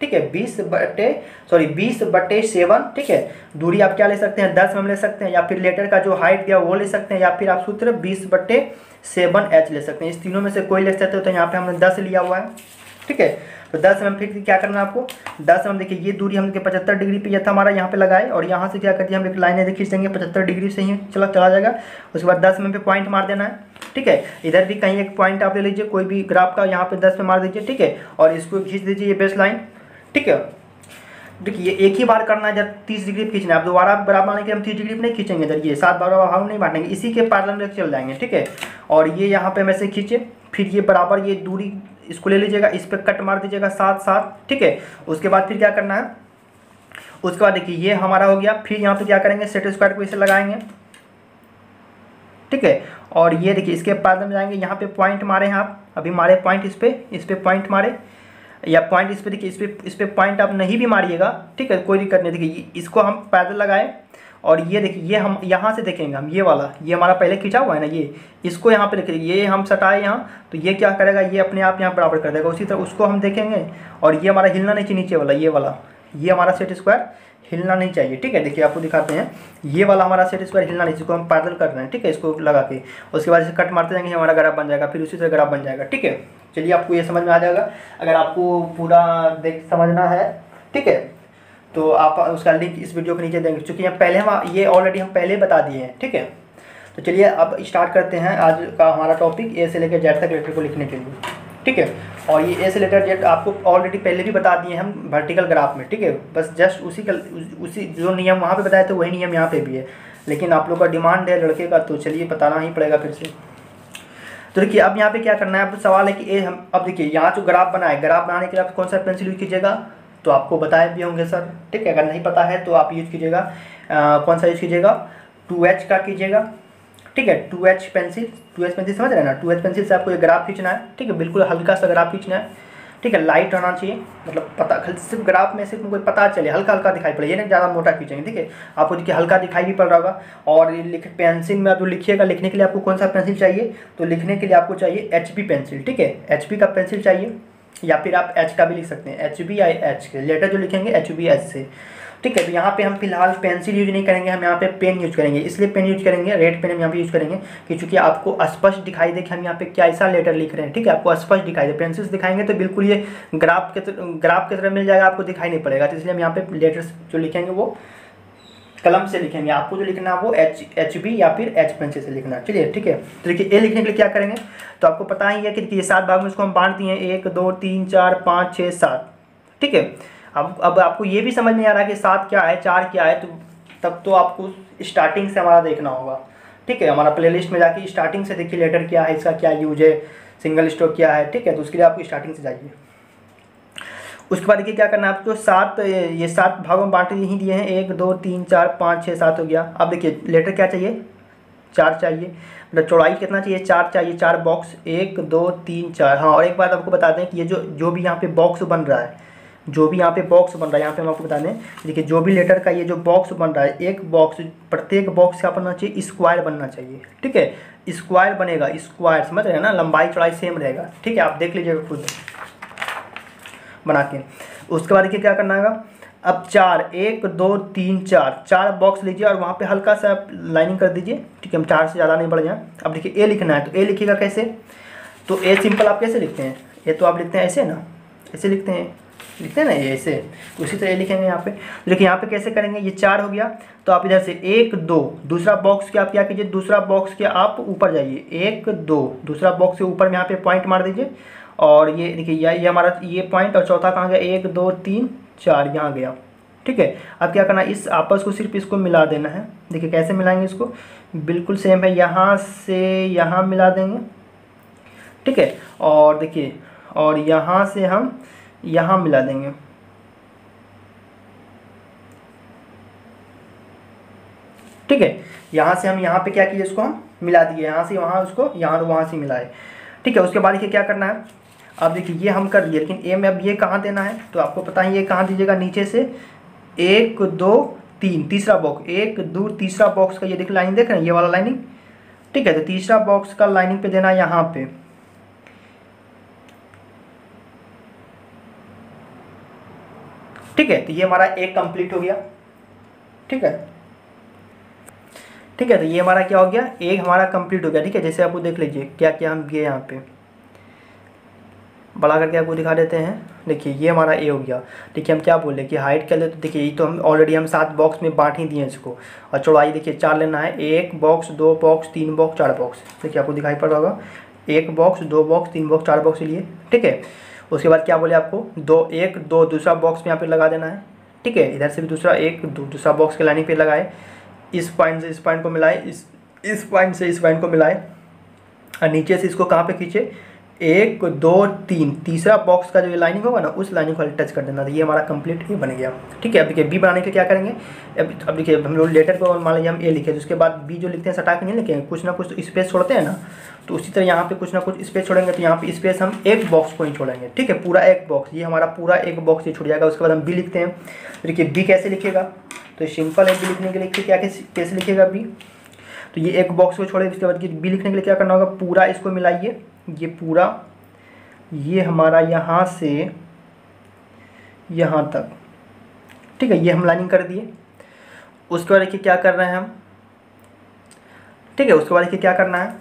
ठीक है, 20/7, ठीक है। दूरी आप क्या ले सकते हैं, 10 एम ले सकते हैं, या फिर लेटर का जो हाइट दिया वो ले सकते हैं, या फिर आप सूत्र 20/7H ले सकते हैं। इस तीनों में से कोई ले सकते हो, तो यहाँ पर हमने 10 लिया हुआ है, ठीक है। तो 10 एम फिर क्या करना है आपको, 10 एम देखिए ये दूरी हमने 75 डिग्री पे था हमारा, यहाँ पे लगाए और यहाँ से क्या कर दिया हम, एक लाइन खींच देंगे 75 डिग्री से ही चला जाएगा। उसके बाद 10 एम पे पॉइंट मार देना है, ठीक है। इधर भी कहीं एक पॉइंट आप ले लीजिए, कोई भी ग्राफ का, यहाँ पे 10 पे मार दीजिए, ठीक है। और इसको खींच दीजिए, ये बेस लाइन, ठीक है। देखिए एक ही बार करना है, जब 30 डिग्री खींचना है, आप दोबारा बराबर आने के हम 30 डिग्री नहीं खींचेंगे, इधर ये 7 बार हम नहीं बांटेंगे, इसी के पैरेलल में चल जाएंगे, ठीक है। और ये यहाँ पे मैं से खींचे, फिर ये बराबर ये दूरी इसको ले लीजिएगा, इस पर कट मार दीजिएगा 7, ठीक है। उसके बाद फिर क्या करना है, उसके बाद देखिए ये हमारा हो गया, फिर यहाँ पे क्या करेंगे, सेट स्क्वायर को इसे लगाएंगे, ठीक है। और ये देखिए इसके पैरेलल में जाएंगे, यहाँ पे पॉइंट मारे हैं आप, अभी मारे पॉइंट इस पे पॉइंट मारे, या पॉइंट इस पे देखिए, इस पे पॉइंट आप नहीं भी मारिएगा, ठीक है, कोई दिक्कत नहीं। देखिए इसको हम पैरेलल लगाए और ये देखिए ये हम यहाँ से देखेंगे, हम ये वाला, ये हमारा पहले खींचा हुआ है ना, ये इसको यहाँ पे देखिए, ये हम सटाए यहाँ, तो ये क्या करेगा, ये अपने आप यहाँ बराबर कर देगा। उसी तरह उसको हम देखेंगे, और ये हमारा हिलना नीचे, ये हमारा सेट स्क्वायर हिलना नहीं चाहिए, ठीक है। देखिए आपको दिखाते हैं, ये वाला हमारा सेट स्क्वायर हिलना नहीं, जिसको हम पैरेलल कर रहे हैं, ठीक है, इसको लगा के। उसके बाद कट मारते जाएंगे, हमारा ग्राफ बन जाएगा, फिर उसी तरह ग्राफ बन जाएगा, ठीक है। चलिए आपको ये समझ में आ जाएगा। अगर आपको पूरा देख समझना है, ठीक है, तो आप उसका लिंक इस वीडियो के नीचे देंगे, क्योंकि यहाँ पहले हम ये ऑलरेडी हम पहले बता दिए हैं, ठीक है। तो चलिए अब स्टार्ट करते हैं आज का हमारा टॉपिक, A से लेकर Z तक लेटर को लिखने के लिए, ठीक है। और ये A से लेटर Z आपको ऑलरेडी पहले भी बता दिए हम वर्टिकल ग्राफ में, ठीक है। बस जस्ट उसी जो नियम वहाँ पे बताए थे वही नियम यहाँ पे भी है, लेकिन आप लोग का डिमांड है लड़के का, तो चलिए बताना ही पड़ेगा फिर से। तो देखिए अब यहाँ पे क्या करना है, अब सवाल है कि ए हम, अब देखिए यहाँ जो ग्राफ बनाए, ग्राफ बनाने के लिए आप कौन सा पेंसिल यूज़ कीजिएगा, तो आपको बताए भी होंगे सर, ठीक है। अगर नहीं पता है तो आप यूज़ कीजिएगा, कौन सा यूज़ कीजिएगा, 2H का कीजिएगा, ठीक है। 2H पेंसिल, 2H पेंसिल समझ रहे हैं ना, 2H पेंसिल से आपको ये ग्राफ खींचना है, ठीक है, बिल्कुल हल्का सा ग्राफ खींचना है, ठीक है। लाइट होना चाहिए, मतलब पता सिर्फ ग्राफ में सिर्फ कोई पता चले, हल्का हल्का दिखाई पड़े, ये नहीं ज़्यादा मोटा खींचेंगे, ठीक है। आपको देखिए हल्का दिखाई भी पड़ रहा होगा। और लिख पेंसिल में आप जो लिखिएगा, लिखने के लिए आपको कौन सा पेंसिल चाहिए, तो लिखने के लिए आपको चाहिए HB पेंसिल, ठीक है, HB का पेंसिल चाहिए, या फिर आप H का भी लिख सकते हैं, HB के लेटर जो लिखेंगे HB से, ठीक है। तो यहाँ पे हम फिलहाल पेंसिल यूज नहीं करेंगे, हम यहाँ पे पेन यूज करेंगे, इसलिए पेन यूज करेंगे, रेड पेन हम यहाँ पे यूज करेंगे कि चूँकि आपको स्पष्ट दिखाई दे कि हम यहाँ पे क्या ऐसा लेटर लिख रहे हैं, ठीक है, आपको स्पष्ट दिखाई दे। पेंसिल्स दिखाएंगे तो बिल्कुल ये ग्राफ के तरह मिल जाएगा, आपको दिखाई नहीं पड़ेगा, तो इसलिए हम यहाँ पे लेटर्स जो लिखेंगे वो कलम से लिखेंगे, आपको जो लिखना है वो HB या फिर H पेंसिल से लिखना है, चलिए, ठीक है। तो देखिए A लिखने के लिए क्या करेंगे, तो आपको पता ही है कि ये 7 भाग में इसको हम बांट दिए हैं, 1 2 3 4 5 6 7, ठीक है। अब आपको ये भी समझ नहीं आ रहा कि 7 क्या है, 4 क्या है, तो तब तो आपको स्टार्टिंग से हमारा देखना होगा, ठीक है। हमारा प्ले लिस्ट में जाके स्टार्टिंग से देखिए लेटर क्या है, इसका क्या यूज है, सिंगल स्ट्रोक क्या है, ठीक है। तो उसके लिए आपको स्टार्टिंग से जाइए। उसके बाद देखिए क्या करना है आपको, 7 ये 7 भागों में बांट ही दिए हैं, 1 2 3 4 5 6 7 हो गया। अब देखिए लेटर क्या चाहिए, 4 चाहिए, मतलब चौड़ाई कितना चाहिए, 4 चाहिए, 4 बॉक्स, 1 2 3 4, हाँ। और एक बात आपको बता दें कि ये जो भी यहाँ पे बॉक्स बन रहा है, यहाँ पे हम आपको बता दें, देखिए जो भी लेटर का ये जो बॉक्स बन रहा है, एक बॉक्स, प्रत्येक बॉक्स का बनना चाहिए स्क्वायर, बनना चाहिए, ठीक है, स्क्वायर बनेगा, स्क्वायर समझ रहे हैं ना, लंबाई चौड़ाई सेम रहेगा, ठीक है। आप देख लीजिएगा खुद बना के। उसके बाद देखिए क्या करना है, अब चार, एक दो तीन चार, चार बॉक्स लीजिए और वहाँ पे हल्का सा लाइनिंग कर दीजिए, ठीक है। हम चार से ज़्यादा नहीं बढ़ जाए। अब देखिए ए लिखना है तो ए लिखिएगा कैसे, तो ए सिंपल आप कैसे लिखते हैं, ये तो आप लिखते हैं ऐसे ना, ऐसे लिखते हैं, लिखते हैं ना ये ऐसे, उसी तरह ए लिखेंगे यहाँ पे। देखिए यहाँ पे कैसे करेंगे, ये चार हो गया तो आप इधर से एक दो, दूसरा बॉक्स के आप क्या कीजिए, दूसरा बॉक्स के आप ऊपर जाइए, एक दो, दूसरा बॉक्स के ऊपर में यहाँ पे पॉइंट मार दीजिए। और ये देखिए ये हमारा ये पॉइंट, और चौथा कहाँ गया, एक दो तीन चार यहाँ गया, ठीक है। अब क्या करना है, इस आपस को सिर्फ इसको मिला देना है। देखिए कैसे मिलाएंगे इसको, बिल्कुल सेम है, यहाँ से यहाँ मिला देंगे, ठीक है। और देखिए और यहाँ से हम यहाँ मिला देंगे, ठीक है। यहाँ से हम यहाँ पे क्या किए, इसको हम मिला दिए, यहाँ से वहाँ, उसको यहाँ और वहाँ से मिलाए, ठीक है। उसके बाद देखिए क्या करना है, अब देखिए ये हम कर लिए, लेकिन ए में अब ये कहाँ देना है, तो आपको पता है ये कहाँ दीजिएगा, नीचे से एक दो तीन, तीसरा बॉक्स, एक दो, तीसरा बॉक्स का ये देख लाइनिंग देख रहे हैं, ये वाला लाइनिंग, ठीक है। तो तीसरा बॉक्स का लाइनिंग पे देना है यहाँ पे, ठीक है। तो ये हमारा एक कंप्लीट हो गया, ठीक है, ठीक है। तो ये हमारा क्या हो गया, एक हमारा कंप्लीट हो गया, ठीक है। जैसे आपको देख लीजिए क्या क्या हम किए, यहाँ पे बढ़ा करके आपको दिखा देते हैं। देखिए ये हमारा ए हो गया, देखिए हम क्या बोले कि हाइट क्या ले, तो देखिए ये तो हम ऑलरेडी हम 7 बॉक्स में बांट ही दिए हैं इसको। और चौड़ाई देखिए 4 लेना है, एक बॉक्स दो बॉक्स तीन बॉक्स चार बॉक्स, देखिए आपको दिखाई पड़ रहा होगा, एक बॉक्स दो बॉक्स तीन बॉक्स चार बॉक्स लिए, ठीक है। उसके बाद क्या बोले आपको, दो एक दो, दूसरा बॉक्स में यहाँ पे लगा देना है, ठीक है। इधर से भी दूसरा एक दो, दूसरा बॉक्स के लाइनिंग पे लगाए, इस पॉइंट से इस पॉइंट को मिलाए, इस पॉइंट से इस पॉइंट को मिलाए, और नीचे से इसको कहाँ पे खींचे, एक दो तीन, तीसरा बॉक्स का जो लाइनिंग होगा ना, उस लाइनिंग को टच कर देना। तो ये हमारा कंप्लीट ए बन गया, ठीक है। अब देखिए बी बनाने के क्या करेंगे, अब देखिए हम लोग लेटर को मान लीजिए हम ए लिखे, उसके बाद बी जो लिखते हैं सटा के नहीं लिखेंगे, कुछ ना कुछ तो स्पेस छोड़ते हैं ना, तो उसी तरह यहाँ पे कुछ ना कुछ स्पेस छोड़ेंगे। तो यहाँ पे स्पेस हम एक बॉक्स को ही छोड़ेंगे, ठीक है, पूरा एक बॉक्स, ये हमारा पूरा एक बॉक्स ये छूट जाएगा। उसके बाद हम बी लिखते हैं, देखिए बी कैसे लिखेगा, तो सिंपल है, बी लिखने के लिए क्या कैसे लिखेगा बी, तो ये एक बॉक्स को छोड़े। उसके बाद बी लिखने के लिए क्या करना होगा, पूरा इसको मिलाइए, ये पूरा, ये हमारा यहाँ से यहाँ तक, ठीक है, ये हम लाइनिंग कर दिए। उसके बाद देखिए क्या कर रहे हैं हम, ठीक है। उसके बाद देखिए क्या करना है,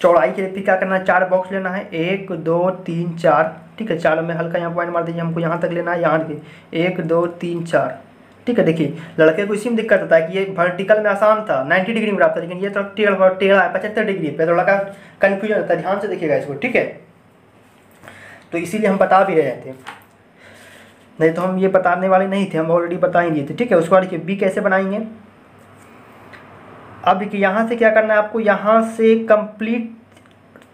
चौड़ाई के लिए फिर क्या करना है, चार बॉक्स लेना है, एक दो तीन चार, ठीक है। चार में हल्का यहाँ पॉइंट मार दीजिए, हमको यहाँ तक लेना है, यहाँ के एक दो तीन चार, ठीक है। देखिए लड़के को इसी में दिक्कत होता है कि ये वर्टिकल में आसान था, 90 डिग्री में रहा था, लेकिन ये तो टेढ़ा है 75 डिग्री पे, तो लड़का कन्फ्यूजन होता है, ध्यान से देखिएगा इसको, ठीक है। तो इसीलिए हम बता भी रहे थे, नहीं तो हम ये बताने वाले नहीं थे, हम ऑलरेडी बता ही दिए थे, ठीक है। उसके बाद देखिए बी कैसे बनाएंगे, अब देखिए यहाँ से क्या करना है आपको, यहाँ से कंप्लीट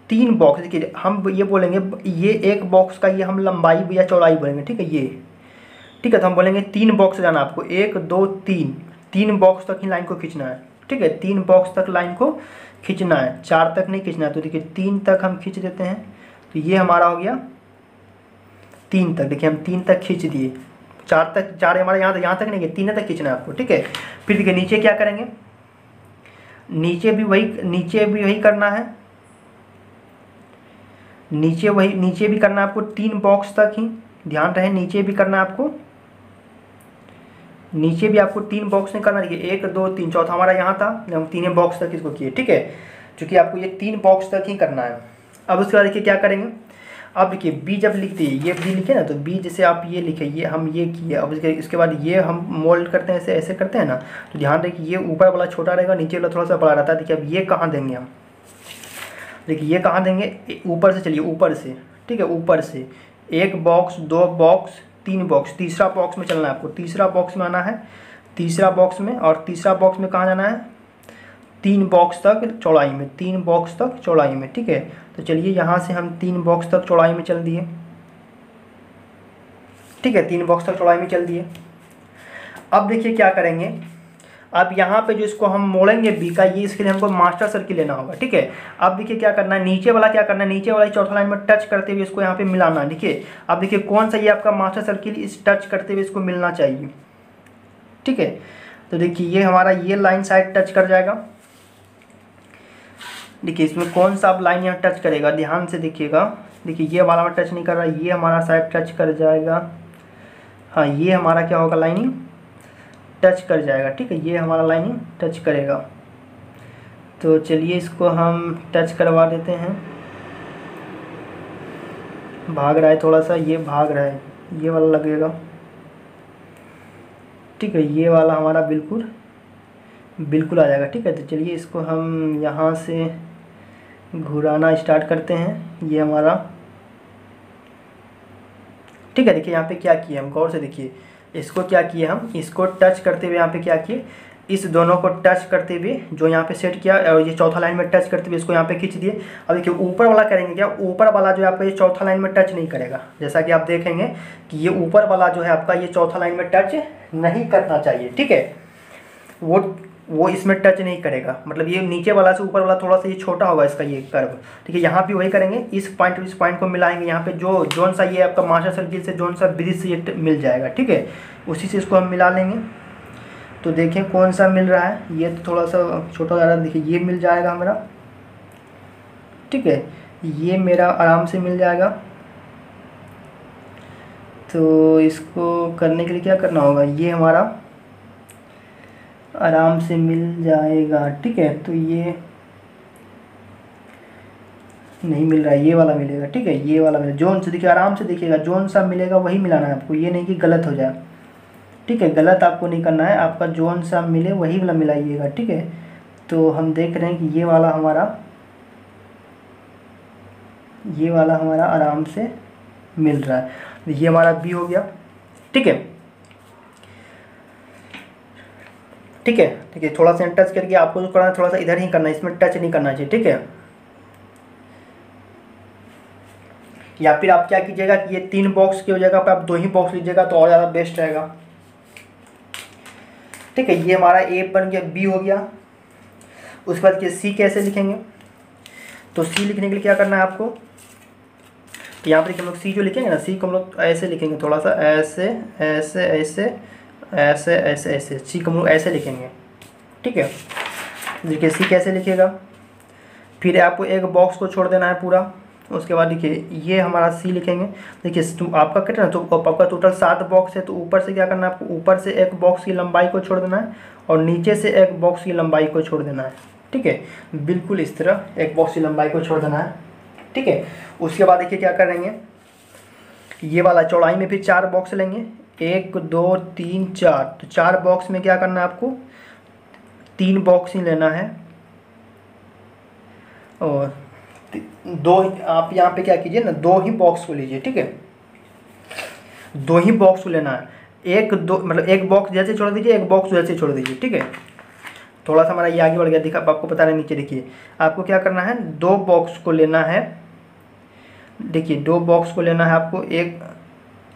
तीन बॉक्स, देखिए हम ये बोलेंगे ये एक बॉक्स का ये हम लंबाई या चौड़ाई बोलेंगे, ठीक है, ये, ठीक है। तो हम बोलेंगे तीन बॉक्स जाना आपको, एक दो तीन, तीन बॉक्स तक ही लाइन को खींचना है, ठीक है, तीन बॉक्स तक लाइन को खींचना है, चार तक नहीं खींचना है। तो देखिए तीन तक हम खींच देते हैं, तो ये हमारा हो गया तीन तक, देखिए हम तीन तक खींच दिए, चार तक, चार हमारा यहाँ तक नहीं गया, तीन तक खींचना है आपको, ठीक है। फिर देखिए नीचे क्या करेंगे, नीचे भी वही करना है, नीचे भी करना है आपको तीन बॉक्स तक ही, ध्यान रहे नीचे भी करना है आपको, नीचे भी आपको तीन बॉक्स में करना है, एक दो तीन, चौथा हमारा यहाँ था, हम तीन बॉक्स तक इसको किए, ठीक है, क्योंकि आपको ये तीन बॉक्स तक ही करना है। अब उसके बाद देखिए क्या करेंगे, अब देखिए बी जब लिखते हैं, ये बी लिखे ना, तो बी जैसे आप ये लिखे, ये हम ये किए, अब इसके बाद ये हम मोल्ड करते हैं, ऐसे ऐसे करते हैं ना, तो ध्यान रखिए ये ऊपर वाला छोटा रहेगा, नीचे वाला थोड़ा सा बड़ा रहता है। देखिए अब ये कहाँ देंगे हम, देखिए ये कहाँ देंगे, ऊपर से, चलिए ऊपर से, ठीक है, ऊपर से एक बॉक्स दो बॉक्स तीन बॉक्स, तीसरा बॉक्स में चलना है आपको, तीसरा बॉक्स में आना है, तीसरा बॉक्स में, और तीसरा बॉक्स में कहाँ जाना है, तीन बॉक्स तक चौड़ाई में, तीन बॉक्स तक चौड़ाई में, ठीक है। तो चलिए यहाँ से हम तीन बॉक्स तक चौड़ाई में चल दिए, ठीक है, तीन बॉक्स तक चौड़ाई में चल दिए। अब देखिए क्या करेंगे, अब यहाँ पे जो इसको हम मोड़ेंगे बी का, ये इसके लिए हमको मास्टर सर्किल लेना होगा, ठीक है। अब देखिए क्या करना है, नीचे वाला क्या करना है, नीचे वाला चौथा लाइन में टच करते हुए इसको यहाँ पे मिलाना है, ठीक है। अब देखिए कौन सा ये आपका मास्टर सर्किल, इस टच करते हुए इसको मिलना चाहिए, ठीक है। तो देखिए ये हमारा ये लाइन साइड टच कर जाएगा, देखिए इसमें कौन सा आप लाइन यहाँ टच करेगा, ध्यान से देखिएगा, देखिए ये वाला टच नहीं कर रहा, ये हमारा साइड टच कर जाएगा, हाँ ये हमारा क्या होगा लाइनिंग टच कर जाएगा, ठीक है, ये हमारा लाइनिंग टच करेगा। तो चलिए इसको हम टच करवा देते हैं, भाग रहा है थोड़ा सा, ये भाग रहा है, ये वाला लगेगा, ठीक है, ये वाला हमारा बिल्कुल बिल्कुल आ जाएगा, ठीक है। तो चलिए इसको हम यहाँ से घुराना स्टार्ट करते हैं, ये हमारा, ठीक है। देखिए यहाँ पे क्या किया हम, गौर से देखिए इसको क्या किए हम, इसको टच करते हुए यहाँ पे क्या किए, इस दोनों को टच करते हुए जो यहाँ पे सेट किया और ये चौथा लाइन में टच करते हुए इसको यहाँ पे खींच दिए। अब देखिए ऊपर वाला करेंगे क्या, ऊपर वाला जो है आपका ये चौथा लाइन में टच नहीं करेगा, जैसा कि आप देखेंगे कि ये ऊपर वाला जो है आपका ये चौथा लाइन में टच नहीं करना चाहिए, ठीक है, वो इसमें टच नहीं करेगा, मतलब ये नीचे वाला से ऊपर वाला थोड़ा सा ये छोटा होगा इसका ये कर्व, ठीक है। यहाँ भी वही करेंगे, इस पॉइंट को मिलाएंगे, यहाँ पे जो जोन सा ये आपका मास्टर सर्किल से जोन सा ब्रिज से ये मिल जाएगा, ठीक है, उसी से इसको हम मिला लेंगे। तो देखें कौन सा मिल रहा है, ये तो थोड़ा सा छोटा ज़्यादा, देखिए ये मिल जाएगा हमारा, ठीक है, ये मेरा आराम से मिल जाएगा। तो इसको करने के लिए क्या करना होगा, ये हमारा आराम से मिल जाएगा, ठीक है, तो ये नहीं मिल रहा है, ये वाला मिलेगा, ठीक है, ये वाला मिलेगा, जोन से देखिए आराम से देखिएगा, जोन सा मिलेगा वही मिलाना है आपको, ये नहीं कि गलत हो जाए, ठीक है, गलत आपको नहीं करना है, आपका जोन सा मिले वही वाला मिलाइएगा, ठीक है। तो हम देख रहे हैं कि ये वाला हमारा आराम से मिल रहा है, ये हमारा बी हो गया, ठीक है, ठीक है, ठीक है। थोड़ा सा टच करके आपको जो करना है थोड़ा सा इधर ही करना है, इसमें टच नहीं करना चाहिए, ठीक है। या फिर आप क्या कीजिएगा कि ये तीन बॉक्स की जगह पर आप दो ही बॉक्स लीजिएगा तो और ज़्यादा बेस्ट रहेगा, ठीक है। ये हमारा ए बन गया, बी हो गया। उसके बाद कि सी कैसे लिखेंगे, तो सी लिखने के लिए क्या करना है आपको, तो यहाँ पर हम लोग सी जो लिखेंगे ना, सी को हम लोग ऐसे लिखेंगे, थोड़ा सा ऐसे ऐसे ऐसे ऐसे ऐसे ऐसे सी को हम लोग ऐसे लिखेंगे, ठीक है। देखिए सी कैसे लिखेगा, फिर आपको एक बॉक्स को छोड़ देना है पूरा, उसके बाद देखिए ये हमारा सी लिखेंगे। देखिए आपका कितना, तो आपका टोटल 7 बॉक्स है, तो ऊपर से क्या करना है आपको, ऊपर से एक बॉक्स की लंबाई को छोड़ देना है और नीचे से एक बॉक्स की लंबाई को छोड़ देना है, ठीक है, बिल्कुल इस तरह एक बॉक्स की लंबाई को छोड़ देना है, ठीक है। उसके बाद देखिए क्या करेंगे, ये वाला चौड़ाई में फिर 4 बॉक्स लेंगे, 1 2 3 4, तो 4 बॉक्स में क्या करना है आपको, 3 बॉक्स ही लेना है और दो, आप यहाँ पे क्या कीजिए ना, 2 ही बॉक्स को लीजिए, ठीक है, 2 ही बॉक्स को लेना है, एक दो मतलब एक बॉक्स जैसे छोड़ दीजिए, एक बॉक्स जैसे छोड़ दीजिए, ठीक है। थोड़ा सा हमारा ये आगे बढ़ गया, दिखा आपको पता नहीं, नीचे देखिए आपको क्या करना है, 2 बॉक्स को लेना है, देखिए 2 बॉक्स को लेना है आपको,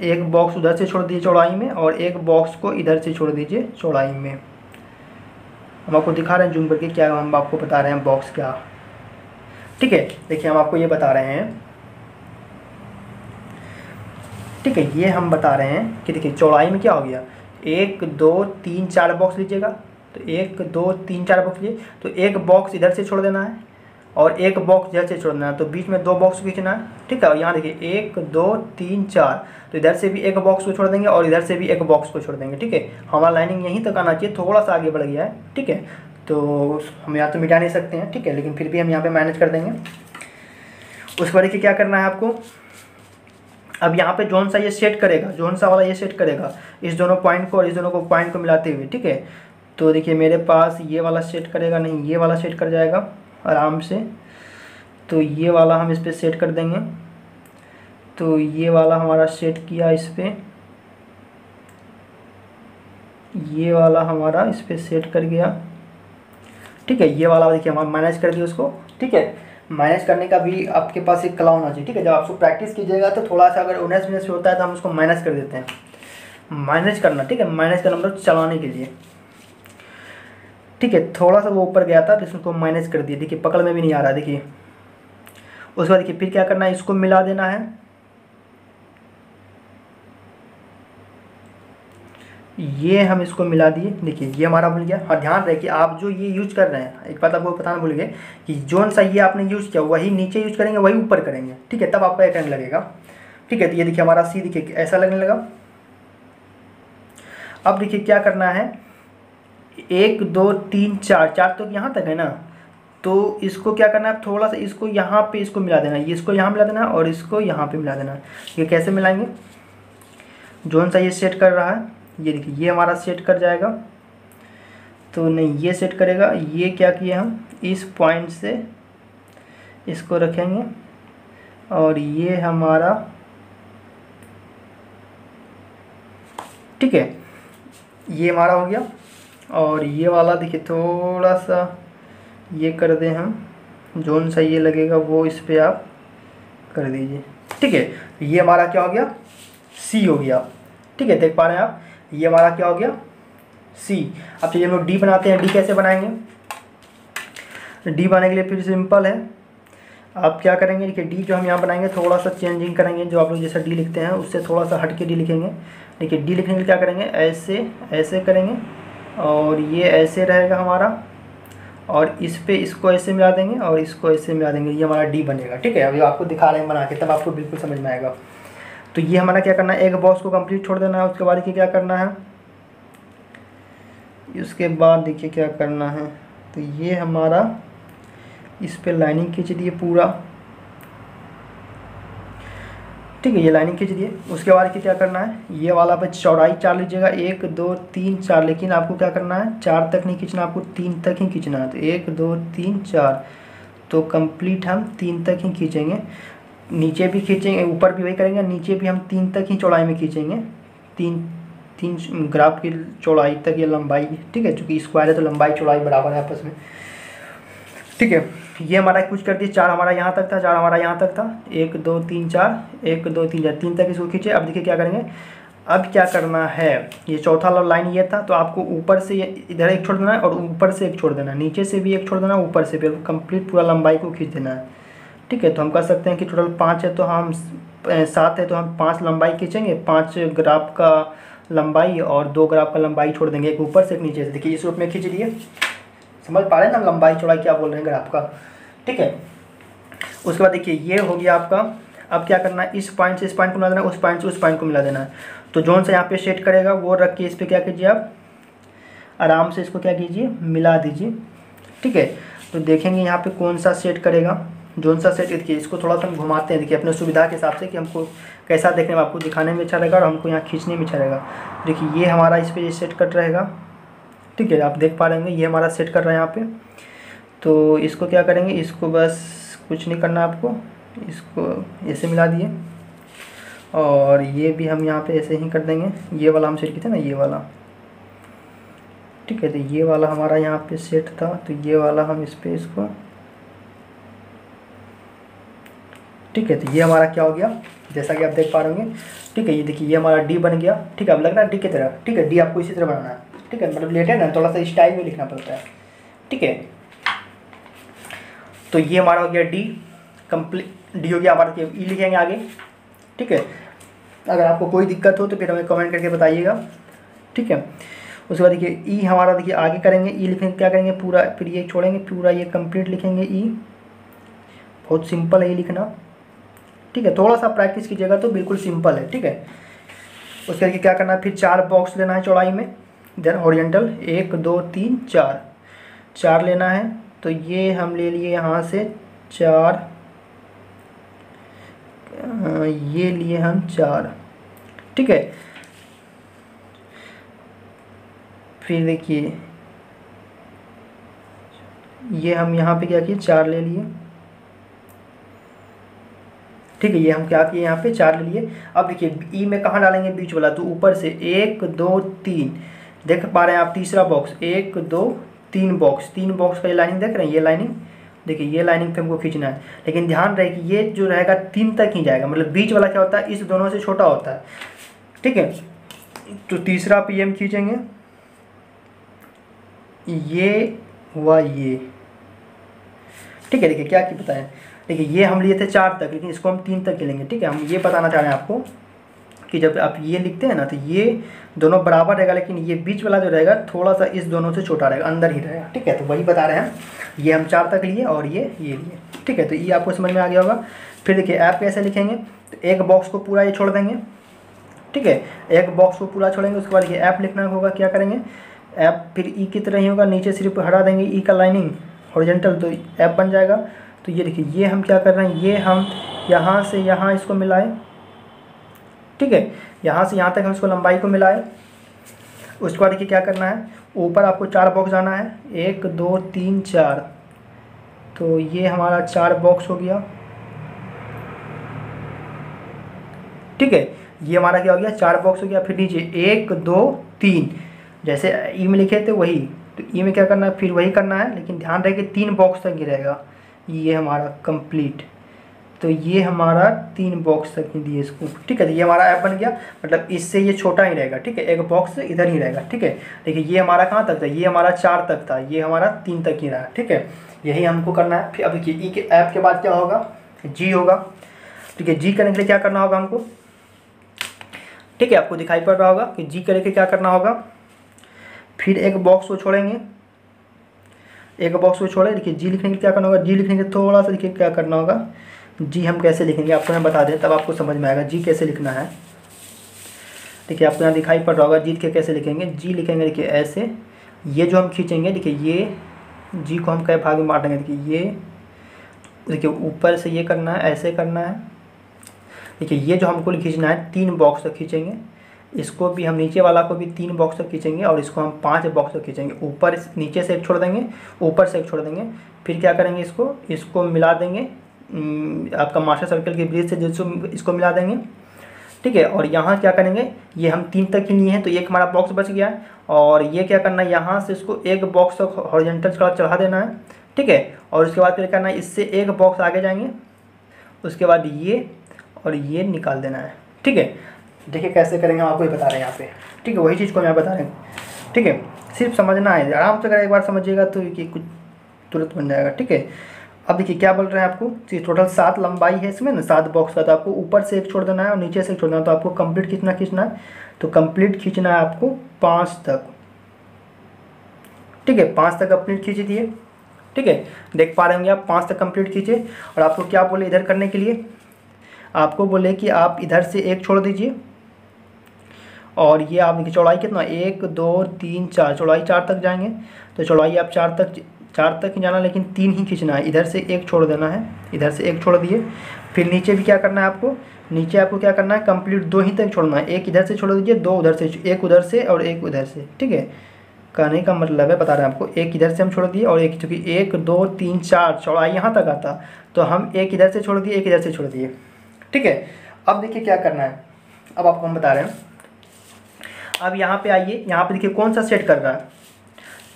एक बॉक्स उधर से छोड़ दीजिए चौड़ाई में और एक बॉक्स को इधर से छोड़ दीजिए चौड़ाई में। हम आपको दिखा रहे हैं जूम करके, क्या हम आपको बता रहे हैं बॉक्स क्या, ठीक है, देखिए हम आपको ये बता रहे हैं, ठीक है, ये हम बता रहे हैं कि देखिए चौड़ाई में क्या हो गया, 1 2 3 4 बॉक्स लीजिएगा, तो 1 2 3 4 बॉक्स लीजिए, तो एक बॉक्स इधर से छोड़ देना है और एक बॉक्स इधर से छोड़ देना है, तो बीच में 2 बॉक्स खींचना है, ठीक है। और यहाँ देखिए 1 2 3 4, तो इधर से भी एक बॉक्स को छोड़ देंगे और इधर से भी एक बॉक्स को छोड़ देंगे, ठीक है। हमारा लाइनिंग यहीं तक आना चाहिए, थोड़ा सा आगे बढ़ गया है, ठीक है, तो हम यहाँ तो मिटा नहीं सकते हैं, ठीक है, लेकिन फिर भी हम यहाँ पे मैनेज कर देंगे। उसके बाद क्या करना है आपको, अब यहाँ पे जोन सा ये सेट करेगा, जोन सा वाला ये सेट करेगा इस दोनों पॉइंट को और इस दोनों को पॉइंट को मिलाते हुए, ठीक है। तो देखिए मेरे पास ये वाला सेट करेगा नहीं, ये वाला सेट कर जाएगा आराम से, तो ये वाला हम इस पर सेट कर देंगे, तो ये वाला हमारा सेट किया इस पर, ये वाला हमारा इस पर सेट कर गया, ठीक है। ये वाला देखिए हम मैनेज कर दिए उसको, ठीक है। मैनेज करने का भी आपके पास एक कला होना चाहिए, ठीक है, जब आपको प्रैक्टिस कीजिएगा तो थोड़ा सा अगर 19 मिनट से होता है तो हम उसको मैनेज कर देते हैं, मैनेज करना, ठीक है, मैनेज करना मतलब चलाने के लिए, ठीक है। थोड़ा सा वो ऊपर गया था तो इसको मैनेज कर दिए, देखिए पकड़ में भी नहीं आ रहा, देखिए। उसके बाद देखिए फिर क्या करना है, इसको मिला देना है, ये हम इसको मिला दिए, देखिए ये हमारा बन गया। और ध्यान रहे कि आप जो ये यूज कर रहे हैं, एक बात आपको बताना भूल गए कि जोन सा ये आपने यूज़ किया वही नीचे यूज करेंगे वही ऊपर करेंगे, ठीक है, तब आपका एक रन लगेगा, ठीक है। तो ये देखिए हमारा सी देखिए ऐसा लगने लगा, अब देखिए क्या करना है, 1 2 3 4 4 तो यहाँ तक है ना, तो इसको क्या करना है, थोड़ा सा इसको यहाँ पे इसको मिला देना, ये इसको यहाँ मिला देना और इसको यहाँ पे मिला देना। ये कैसे मिलाएंगे, जोन सा ये सेट कर रहा है, ये देखिए ये हमारा सेट कर जाएगा, तो नहीं ये सेट करेगा। ये क्या किए हम, इस पॉइंट से इसको रखेंगे और ये हमारा ठीक है, ये हमारा हो गया। और ये वाला देखिए थोड़ा सा ये कर दें हम, जोन सा ये लगेगा वो इस पर आप कर दीजिए, ठीक है। ये हमारा क्या हो गया, सी हो गया, ठीक है, देख पा रहे हैं आप, ये हमारा क्या हो गया, सी। अब चलिए हम लोग डी बनाते हैं। डी कैसे बनाएंगे, डी बनाने के लिए फिर सिंपल है, आप क्या करेंगे, देखिए डी जो हम यहाँ बनाएंगे थोड़ा सा चेंजिंग करेंगे, जो आप लोग जैसा डी लिखते हैं उससे थोड़ा सा हट के डी लिखेंगे। देखिए डी लिखने के लिए क्या करेंगे, ऐसे ऐसे करेंगे और ये ऐसे रहेगा हमारा, और इस पे इसको ऐसे मिला देंगे और इसको ऐसे मिला देंगे, ये हमारा डी बनेगा, ठीक है। अभी आपको दिखा रहे हैं बना के, तब आपको बिल्कुल समझ में आएगा। तो ये हमारा क्या करना है, एक बॉक्स को कंप्लीट छोड़ देना है, उसके बाद देखिए क्या करना है, उसके बाद देखिए क्या करना है, तो ये हमारा इस पर लाइनिंग खींच दिए पूरा, ठीक है, ये लाइनिंग खींच दिए। उसके बाद क्या करना है, ये वाला पे चौड़ाई 4 लीजिएगा, 1 2 3 4, लेकिन आपको क्या करना है, 4 तक नहीं खींचना, आपको 3 तक ही खींचना है। तो 1 2 3 4 तो कंप्लीट हम 3 तक ही खींचेंगे, नीचे भी खींचेंगे, ऊपर भी वही करेंगे, नीचे भी हम 3 तक ही चौड़ाई में खींचेंगे, 3 ग्राफ की चौड़ाई तक या लंबाई, ठीक है, चूँकि स्क्वायर है तो लंबाई चौड़ाई बराबर है आपस में, ठीक है। ये हमारा कुछ कर दिए, 4 हमारा यहाँ तक था, 4 हमारा यहाँ तक था, 1 2 3 4, 1 2 3 4, 3 तक इसको खींचे। अब देखिए क्या करेंगे, अब क्या करना है, ये चौथा लाइन ये था, तो आपको ऊपर से इधर एक छोड़ देना है और ऊपर से एक छोड़ देना है, नीचे से भी एक छोड़ देना है, ऊपर से भी, कंप्लीट पूरा लंबाई को खींच देना है, ठीक है। तो हम कह सकते हैं कि टोटल 5 है तो हम 7 है तो हम 5 लंबाई खींचेंगे, 5 ग्राफ का लंबाई और 2 ग्राफ का लंबाई छोड़ देंगे, एक ऊपर से एक नीचे से। देखिए इस रूप में खींच लिए, समझ पा रहे हैं ना लंबाई चौड़ाई क्या बोल रहे हैं ग्राफ का, ठीक है। उसके बाद देखिए ये हो गया आपका। अब क्या करना है, इस पॉइंट से इस पॉइंट को मिला देना, उस पॉइंट से उस पॉइंट को मिला देना है। तो जोन से यहाँ पे सेट करेगा वो रख के इस पर क्या कीजिए, आप आराम से इसको क्या कीजिए, मिला दीजिए, ठीक है। तो देखेंगे यहाँ पे कौन सा सेट करेगा, जोन सा सेट देखिए, इसको थोड़ा सा हम घुमाते हैं, देखिए अपने सुविधा के हिसाब से कि हमको कैसा देखने में, आपको दिखाने में अच्छा रहेगा और हमको यहाँ खींचने में अच्छा रहेगा। देखिए ये हमारा इस पर सेट कट रहेगा, ठीक है, आप देख पा रहे हैं ये हमारा सेट कर रहा है यहाँ पे। तो इसको क्या करेंगे, इसको बस कुछ नहीं करना आपको, इसको ऐसे मिला दिए और ये भी हम यहाँ पे ऐसे ही कर देंगे, ये वाला हम सेट किया था ना, ये वाला, ठीक है। तो ये वाला हमारा यहाँ पे सेट था, तो ये वाला हम इस पर इसको, ठीक है। तो ये हमारा क्या हो गया, जैसा कि आप देख पा रहे होंगे, ठीक है। ये देखिए ये हमारा डी बन गया, ठीक है। अब लग रहा है डी की तरह, ठीक है, डी आपको इसी तरह बनाना है, ठीक है, मतलब लेटर ना थोड़ा सा स्टाइल में लिखना पड़ता है, ठीक है। तो ये हमारा हो गया डी कंप्लीट, डी हो गया हमारा, ई लिखेंगे आगे, ठीक है। अगर आपको कोई दिक्कत हो तो फिर हमें कमेंट करके बताइएगा, ठीक है। उसके बाद देखिए ई हमारा देखिए आगे करेंगे, ई लिखेंगे, क्या करेंगे पूरा, फिर ये छोड़ेंगे पूरा, ये कंप्लीट लिखेंगे ई, बहुत सिंपल है ई लिखना, ठीक है। थोड़ा सा प्रैक्टिस कीजिएगा तो बिल्कुल सिंपल है, ठीक है। उसके बाद क्या करना है, फिर 4 बॉक्स लेना है चौड़ाई में, इधर हॉरिजॉन्टल, 1 2 3 4 4 लेना है। तो ये हम ले लिए यहाँ से 4, ये लिए हम 4, ठीक है। फिर देखिए ये हम यहाँ पे क्या किए, 4 ले लिए, ठीक है। ये हम क्या किए यहाँ पे 4 ले लिए। अब देखिए ई में कहाँ डालेंगे, बीच वाला, तो ऊपर से 1 2 3, देख पा रहे हैं आप, तीसरा बॉक्स, 1 2 3 बॉक्स, 3 बॉक्स का ये लाइनिंग देख रहे हैं, ये लाइनिंग देखिए, ये लाइनिंग पे हमको खींचना है। लेकिन ध्यान रहे कि ये जो रहेगा 3 तक ही जाएगा, मतलब बीच वाला क्या होता है, इस दोनों से छोटा होता है, ठीक है। तो तीसरा पीएम खींचेंगे, ये हुआ ये, ठीक है। देखिए क्या कि बताएं, देखिए ये हम लिए थे 4 तक, लेकिन इसको हम 3 तक लेंगे, ठीक है। हम ये बताना चाह रहे हैं आपको कि जब आप ये लिखते हैं ना, तो ये दोनों बराबर रहेगा, लेकिन ये बीच वाला जो रहेगा थोड़ा सा इस दोनों से छोटा रहेगा, अंदर ही रहेगा, ठीक है। तो वही बता रहे हैं, ये हम 4 तक लिए और ये लिए, ठीक है। तो ये आपको समझ में आ गया होगा। फिर देखिए ऐप कैसे लिखेंगे, तो 1 बॉक्स को पूरा ये छोड़ देंगे, ठीक है। एक बॉक्स वो पूरा छोड़ेंगे, उसके बाद ये ऐप लिखना होगा, क्या करेंगे ऐप, फिर ई की तरह ही होगा, नीचे सिर्फ हटा देंगे ई का लाइनिंग हॉरिजॉन्टल तो ऐप बन जाएगा। तो ये देखिए ये हम क्या कर रहे हैं, ये हम यहाँ से यहाँ इसको मिलाए, ठीक है, यहाँ से यहाँ तक हम इसको लंबाई को मिलाए। उसके बाद देखिए क्या करना है, ऊपर आपको चार बॉक्स जाना है, 1 2 3 4, तो ये हमारा चार बॉक्स हो गया, ठीक है, ये हमारा क्या हो गया, चार बॉक्स हो गया। फिर नीचे 1 2 3 जैसे ई में लिखे थे वही, तो ई में क्या करना है फिर वही करना है, लेकिन ध्यान रहे कि 3 बॉक्स तक ही रहेगा। ये हमारा कंप्लीट, तो ये हमारा 3 बॉक्स तक ही दिए इसको, ठीक है, ये हमारा ऐप बन गया, मतलब इससे ये छोटा ही रहेगा, ठीक है, एक बॉक्स इधर ही रहेगा, ठीक है। देखिए ये हमारा कहाँ तक था, ये हमारा 4 तक था, ये हमारा 3 तक ही रहा, ठीक है, यही हमको करना है। फिर अब देखिए ई के ऐप के बाद क्या होगा, जी होगा, ठीक है, जी करने के लिए क्या करना होगा हमको, ठीक है, आपको दिखाई पड़ रहा होगा कि जी करने के लिए क्या करना होगा। फिर एक बॉक्स को छोड़ेंगे, एक बॉक्स को छोड़े, देखिए जी लिखने के लिए क्या करना होगा, जी लिखने के लिए थोड़ा सा देखिए क्या करना होगा, जी हम कैसे लिखेंगे आपको मैं बता दें, तब आपको समझ में आएगा जी कैसे लिखना है। देखिए आपको यहाँ दिखाई पड़ रहा होगा जी के कैसे लिखेंगे, जी लिखेंगे देखिए ऐसे, ये जो हम खींचेंगे देखिए ये जी को हम कई भाग में बांटेंगे, देखिए ये देखिए ऊपर से ये करना है, ऐसे करना है, देखिए ये जो हमको खींचना है 3 बॉक्स तक खींचेंगे, इसको भी हम नीचे वाला को भी 3 बॉक्स तक खींचेंगे और इसको हम 5 बॉक्स तक खींचेंगे, ऊपर नीचे से एक छोड़ देंगे, ऊपर से एक छोड़ देंगे। फिर क्या करेंगे इसको, इसको मिला देंगे आपका मास्टर सर्कल के ब्रिज से, जिसको इसको मिला देंगे, ठीक है, और यहाँ क्या करेंगे, ये हम 3 तक ही लिए हैं तो एक हमारा बॉक्स बच गया है। और ये क्या करना है, यहाँ से इसको एक बॉक्स तक हॉरिजॉन्टल चढ़ा देना है, ठीक है, और उसके बाद फिर करना है इससे एक बॉक्स आगे जाएंगे, उसके बाद ये और ये निकाल देना है, ठीक है। देखिए कैसे करेंगे हम आपको ये बता रहे हैं यहाँ पे, ठीक है, वही चीज़ को हम यहाँ बता रहे हैं, ठीक है, सिर्फ समझना है, आराम से अगर एक बार समझिएगा तो ये कुछ तुरंत बन जाएगा, ठीक है। अब देखिए क्या बोल रहे हैं आपको, टोटल 7 लंबाई है इसमें ना, 7 बॉक्स का, तो आपको ऊपर से एक छोड़ देना है और नीचे से एक छोड़ देना है, तो आपको कंप्लीट कितना खींचना है, तो कंप्लीट खींचना है आपको 5 तक, ठीक है, 5 तक कंप्लीट खींच दिए, ठीक है, देख पा रहे होंगे आप 5 तक कंप्लीट खींचे। और आपको क्या बोले इधर करने के लिए, आपको बोले कि आप इधर से एक छोड़ दीजिए, और ये आपकी चौड़ाई कितना, 1 2 3 4, चौड़ाई 4 तक जाएंगे, तो चौड़ाई आप 4 तक ही जाना, लेकिन 3 ही खींचना है, इधर से एक छोड़ देना है, इधर से एक छोड़ दिए। फिर नीचे भी क्या करना है आपको, नीचे आपको क्या करना है, कंप्लीट 2 ही तक छोड़ना है, एक इधर से छोड़ दीजिए, 2 उधर से, एक उधर से और एक उधर से, ठीक है। कहने का मतलब है, बता रहे हैं आपको, एक इधर से हम छोड़ दिए और एक, चूँकि 1 2 3 4 चौड़ाई यहाँ तक आता, तो हम एक इधर से छोड़ दिए, एक इधर से छोड़ दिए, ठीक है। अब देखिए क्या करना है, अब आपको हम बता रहे हैं, अब यहाँ पे आइए, यहाँ पे देखिए कौन सा सेट कर रहा है,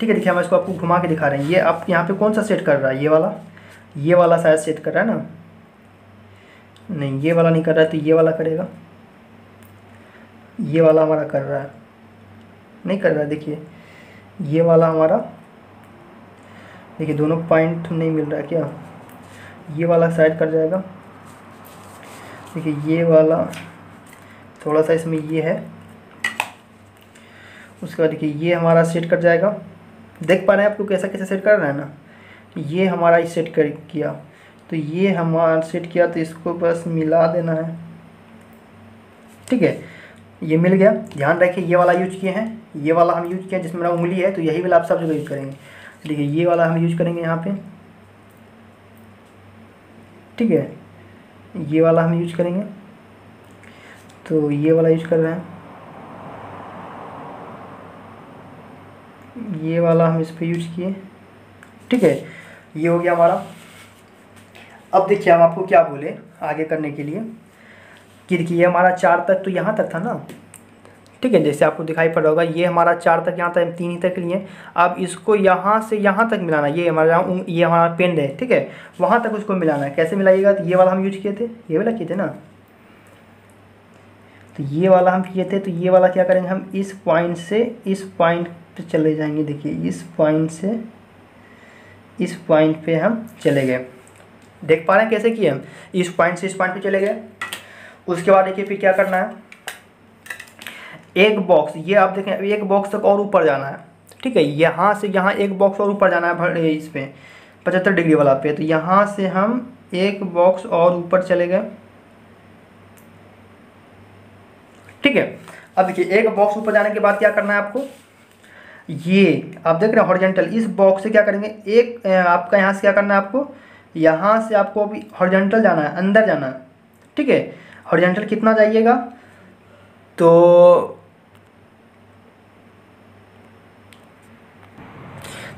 ठीक है, देखिए हम इसको आपको घुमा के दिखा रहे हैं, ये आप यहाँ पे कौन सा सेट कर रहा है, ये वाला शायद सेट कर रहा है ना, नहीं ये वाला नहीं कर रहा है, तो ये वाला करेगा, ये वाला हमारा कर रहा है, नहीं कर रहा है, देखिए ये वाला हमारा, देखिए दोनों पॉइंट नहीं मिल रहा है क्या, ये वाला शायद कर जाएगा, देखिए ये वाला थोड़ा सा इसमें ये है, उसके बाद देखिए ये हमारा सेट कर जाएगा, देख पा रहे हैं आपको कैसा कैसे सेट कर रहा है ना, ये हमारा इस सेट कर किया, तो ये हमारा सेट किया, तो इसको बस मिला देना है, ठीक है, ये मिल गया। ध्यान रखिए ये वाला यूज किए हैं, ये वाला हम यूज किए हैं जिसमें उंगली है, तो यही वाला आप सब जगह यूज करेंगे, देखिए ये वाला हम यूज करेंगे यहाँ पर, ठीक है, ये वाला हम यूज करेंगे, तो ये वाला यूज कर रहे हैं, ये वाला हम इस पर यूज किए, ठीक है, ये हो गया हमारा। अब देखिए हम आपको क्या बोले आगे करने के लिए, कि देखिए ये हमारा 4 तक, तो यहाँ तक था ना, ठीक है, जैसे आपको दिखाई पड़ रहा होगा, ये हमारा 4 तक यहाँ तक, 3 ही तक लिए, अब इसको यहाँ से यहाँ तक मिलाना, ये हमारा पेन है, ठीक है, वहाँ तक उसको मिलाना है, कैसे मिलाइएगा, तो ये वाला हम यूज किए थे, ये वाला किए थे ना, तो ये वाला हम किए थे, तो ये वाला क्या करेंगे हम, इस पॉइंट से इस पॉइंट पे चले जाएंगे, देखिए इस पॉइंट से इस पॉइंट पे हम चले गए, देख पा रहे हैं कैसे किए हम, इस पॉइंट से इस पॉइंट पे चले गए। उसके बाद देखिए फिर क्या करना है, एक बॉक्स, ये आप देखें एक बॉक्स तक और ऊपर जाना है, ठीक है, यहाँ से यहाँ एक बॉक्स और ऊपर जाना है, इस पर 75 डिग्री वाला पे, तो यहाँ से हम एक बॉक्स और ऊपर चले गए, ठीक है। अब देखिए एक बॉक्स ऊपर जाने के बाद क्या करना है आपको, ये आप देख रहे हैं हॉरिजॉन्टल, इस बॉक्स से क्या करेंगे एक आपका यहाँ से क्या करना है आपको, यहाँ से आपको अभी हॉरिजॉन्टल जाना है, अंदर जाना है, ठीक है। हॉरिजॉन्टल कितना जाइएगा तो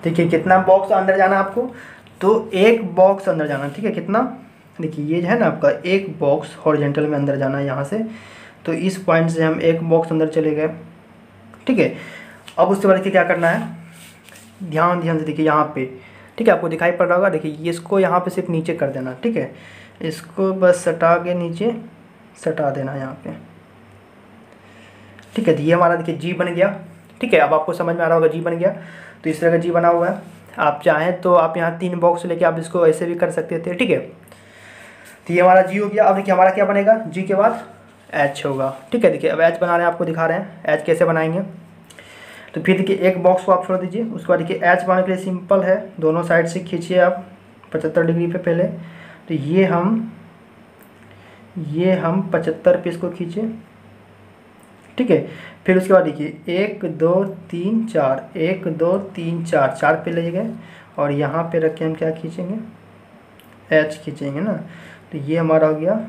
देखिए कितना बॉक्स अंदर जाना है आपको, तो एक बॉक्स अंदर जाना, ठीक है। कितना देखिए ये जो है ना आपका एक बॉक्स हॉरिजॉन्टल में अंदर जाना है यहाँ से, तो इस पॉइंट से हम एक बॉक्स अंदर चले गए, ठीक है। अब उसके बाद क्या करना है, ध्यान ध्यान से देखिए यहाँ पे, ठीक है आपको दिखाई पड़ रहा होगा, देखिए इसको यहाँ पे सिर्फ नीचे कर देना, ठीक है। इसको बस सटा के नीचे सटा देना यहाँ पे, ठीक है। तो ये हमारा देखिए जी बन गया, ठीक है। अब आपको समझ में आ रहा होगा जी बन गया, तो इस तरह का जी बना हुआ है। आप चाहें तो आप यहाँ तीन बॉक्स लेके आप इसको ऐसे भी कर सकते थे, ठीक है। तो ये हमारा जी हो गया। अब देखिए हमारा क्या बनेगा, जी के बाद एच होगा, ठीक है। देखिए अब एच बना रहे हैं, आपको दिखा रहे हैं एच कैसे बनाएंगे। तो फिर देखिए एक बॉक्स को आप छोड़ दीजिए, उसके बाद देखिए एच बनाने के लिए सिंपल है, दोनों साइड से खींचिए आप 75 डिग्री पे पहले, तो ये हम 75 पीस को खींचे, ठीक है। फिर उसके बाद देखिए 1 2 3 4 1 2 3 4 चार पे ले गए और यहाँ पे रख के हम क्या खींचेंगे, एच खींचेंगे ना। तो ये हमारा हो गया,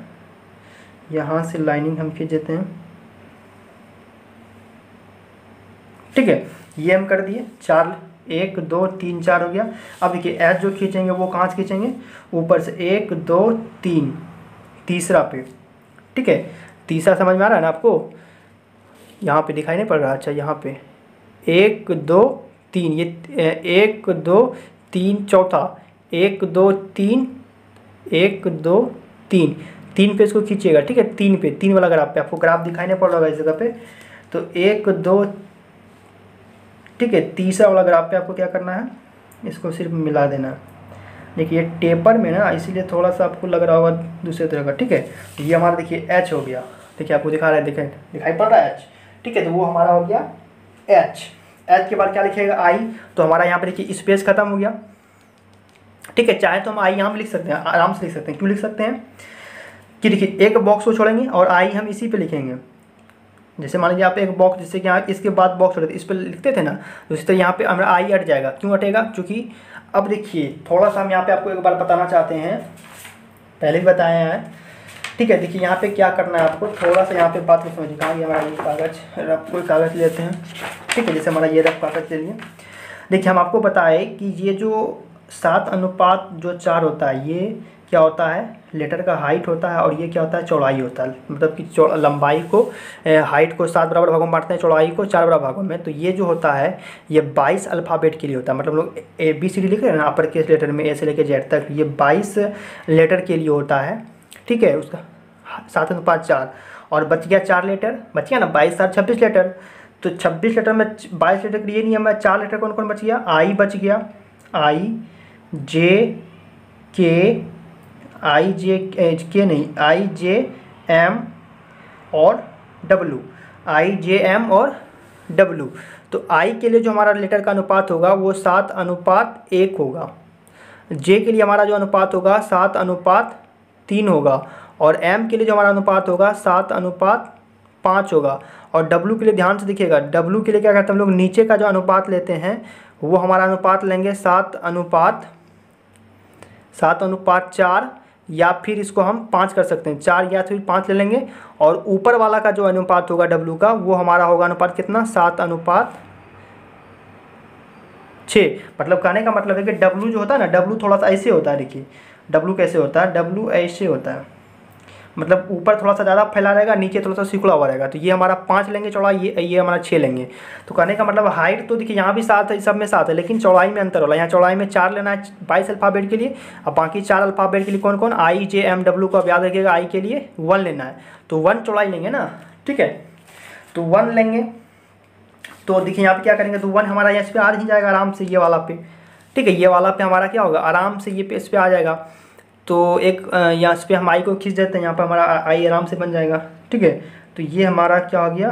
यहाँ से लाइनिंग हम खींच देते हैं, ठीक है। ये हम कर दिए चार, 1 2 3 4 हो गया। अब देखिए एच जो खींचेंगे वो कहाँ से खींचेंगे, ऊपर से 1 2 3 तीसरा पे, ठीक है। तीसरा समझ में आ रहा है ना आपको, यहाँ पे दिखाई नहीं पड़ रहा, अच्छा यहाँ पे 1 2 3, ये 1 2 3 चौथा, 1 2 3 1 2 3 तीन पे इसको खींचिएगा, ठीक है। तीन पे, तीन वाला ग्राफ पे, आपको ग्राफ दिखाई नहीं पड़ रहा होगा इस जगह पे, तो 1 2, ठीक है। तीसरा वाला ग्राफ पे आपको क्या करना है, इसको सिर्फ मिला देना। देखिए टेपर में ना इसीलिए थोड़ा सा आपको लग रहा होगा दूसरे तरह का, ठीक है। ये हमारा देखिए एच हो गया, देखिए आपको दिखा रहा है, दिखाई पड़ रहा है एच, ठीक है। तो वो हमारा हो गया एच। एच के बाद क्या लिखेगा, आई। तो हमारा यहाँ पे देखिए स्पेस खत्म हो गया, ठीक है। चाहे तो हम आई यहाँ पे लिख सकते हैं, आराम से लिख सकते हैं। क्यों लिख सकते हैं कि देखिए एक बॉक्स को छोड़ेंगे और आई हम इसी पे लिखेंगे। जैसे मान लीजिए आप एक बॉक्स, जैसे कि यहाँ इसके बाद बॉक्स छोड़े थे, इस पर लिखते थे ना, उसी तरह यहाँ पे हमारा आई हट जाएगा। क्यों हटेगा, क्योंकि अब देखिए थोड़ा सा हम यहाँ पे आपको एक बार बताना चाहते हैं, पहले भी बताए हैं, ठीक है। देखिए यहाँ पे क्या करना है आपको, थोड़ा सा यहाँ पे बात को समझिए। कहाँ हमारा ये कागज़, रफ कोई कागज़ लेते हैं, ठीक है। जैसे हमारा ये रफ कागज़ ले लिए। देखिए हम आपको बताए कि ये जो 7:4 होता है, ये क्या होता है, लेटर का हाइट होता है, और ये क्या होता है, चौड़ाई होता है। मतलब कि लंबाई को, हाइट को 7 बराबर भागों में बांटते हैं, चौड़ाई को 4 बराबर भागों में। तो ये जो होता है ये 22 अल्फ़ाबेट के लिए होता है। मतलब लोग ABCD लिख रहे हैं ना, अपर केस लेटर में ए से लेकर जेड तक, ये 22 लेटर के लिए होता है, ठीक है। उसका 7:4, और बच गया 4 लेटर, बच गया ना 22 7 26 लेटर। तो 26 लेटर में 22 लेटर के लिए नियम है, 4 लेटर कौन कौन बच गया, आई बच गया, आई जे के, आई जे के नहीं, आई जे एम और डब्लू, आई जे एम और डब्लू। तो आई के लिए जो हमारा लेटर का अनुपात होगा वो 7:1 होगा, जे के लिए हमारा जो अनुपात होगा 7:3 होगा, और एम के लिए जो हमारा अनुपात होगा 7:5 होगा। और डब्लू के लिए ध्यान से देखिएगा, डब्लू के लिए क्या करते हैं हम लोग, नीचे का जो अनुपात लेते हैं वो हमारा अनुपात लेंगे 7:4, या फिर इसको हम 5 कर सकते हैं, 4 या फिर 5 ले लेंगे। और ऊपर वाला का जो अनुपात होगा डब्लू का, वो हमारा होगा अनुपात कितना, 7:6। मतलब कहने का मतलब है कि डब्लू जो होता है ना, डब्लू थोड़ा सा ऐसे होता है। देखिए डब्लू कैसे होता है, डब्लू ऐसे होता है, मतलब ऊपर थोड़ा सा ज़्यादा फैला रहेगा, नीचे थोड़ा सा सिकुड़ा हुआ रहेगा। तो ये हमारा 5 लेंगे चौड़ाई, ये हमारा 6 लेंगे। तो कहने का मतलब हाइट तो देखिए यहाँ भी 7 है, सब में 7 है, लेकिन चौड़ाई में अंतर हो रहा है। यहाँ चौड़ाई में 4 लेना है 22 अल्फ़ाबेट के लिए, और बाकी 4 अल्फ़ाबेट के लिए कौन कौन, आई जे एम डब्लू को। अब याद रखिएगा आई के लिए 1 लेना है, तो 1 चौड़ाई लेंगे ना, ठीक है। तो 1 लेंगे, तो देखिए यहाँ पर क्या करेंगे, तो 1 हमारा यहाँ इस पर आ ही जाएगा आराम से, ये वाला पे, ठीक है। ये वाला पे हमारा क्या होगा, आराम से ये पे इस पर आ जाएगा। तो एक यहाँ इस पर हम आई को खींच देते हैं, यहाँ पर हमारा आई आराम से बन जाएगा, ठीक है। तो ये हमारा क्या हो गया,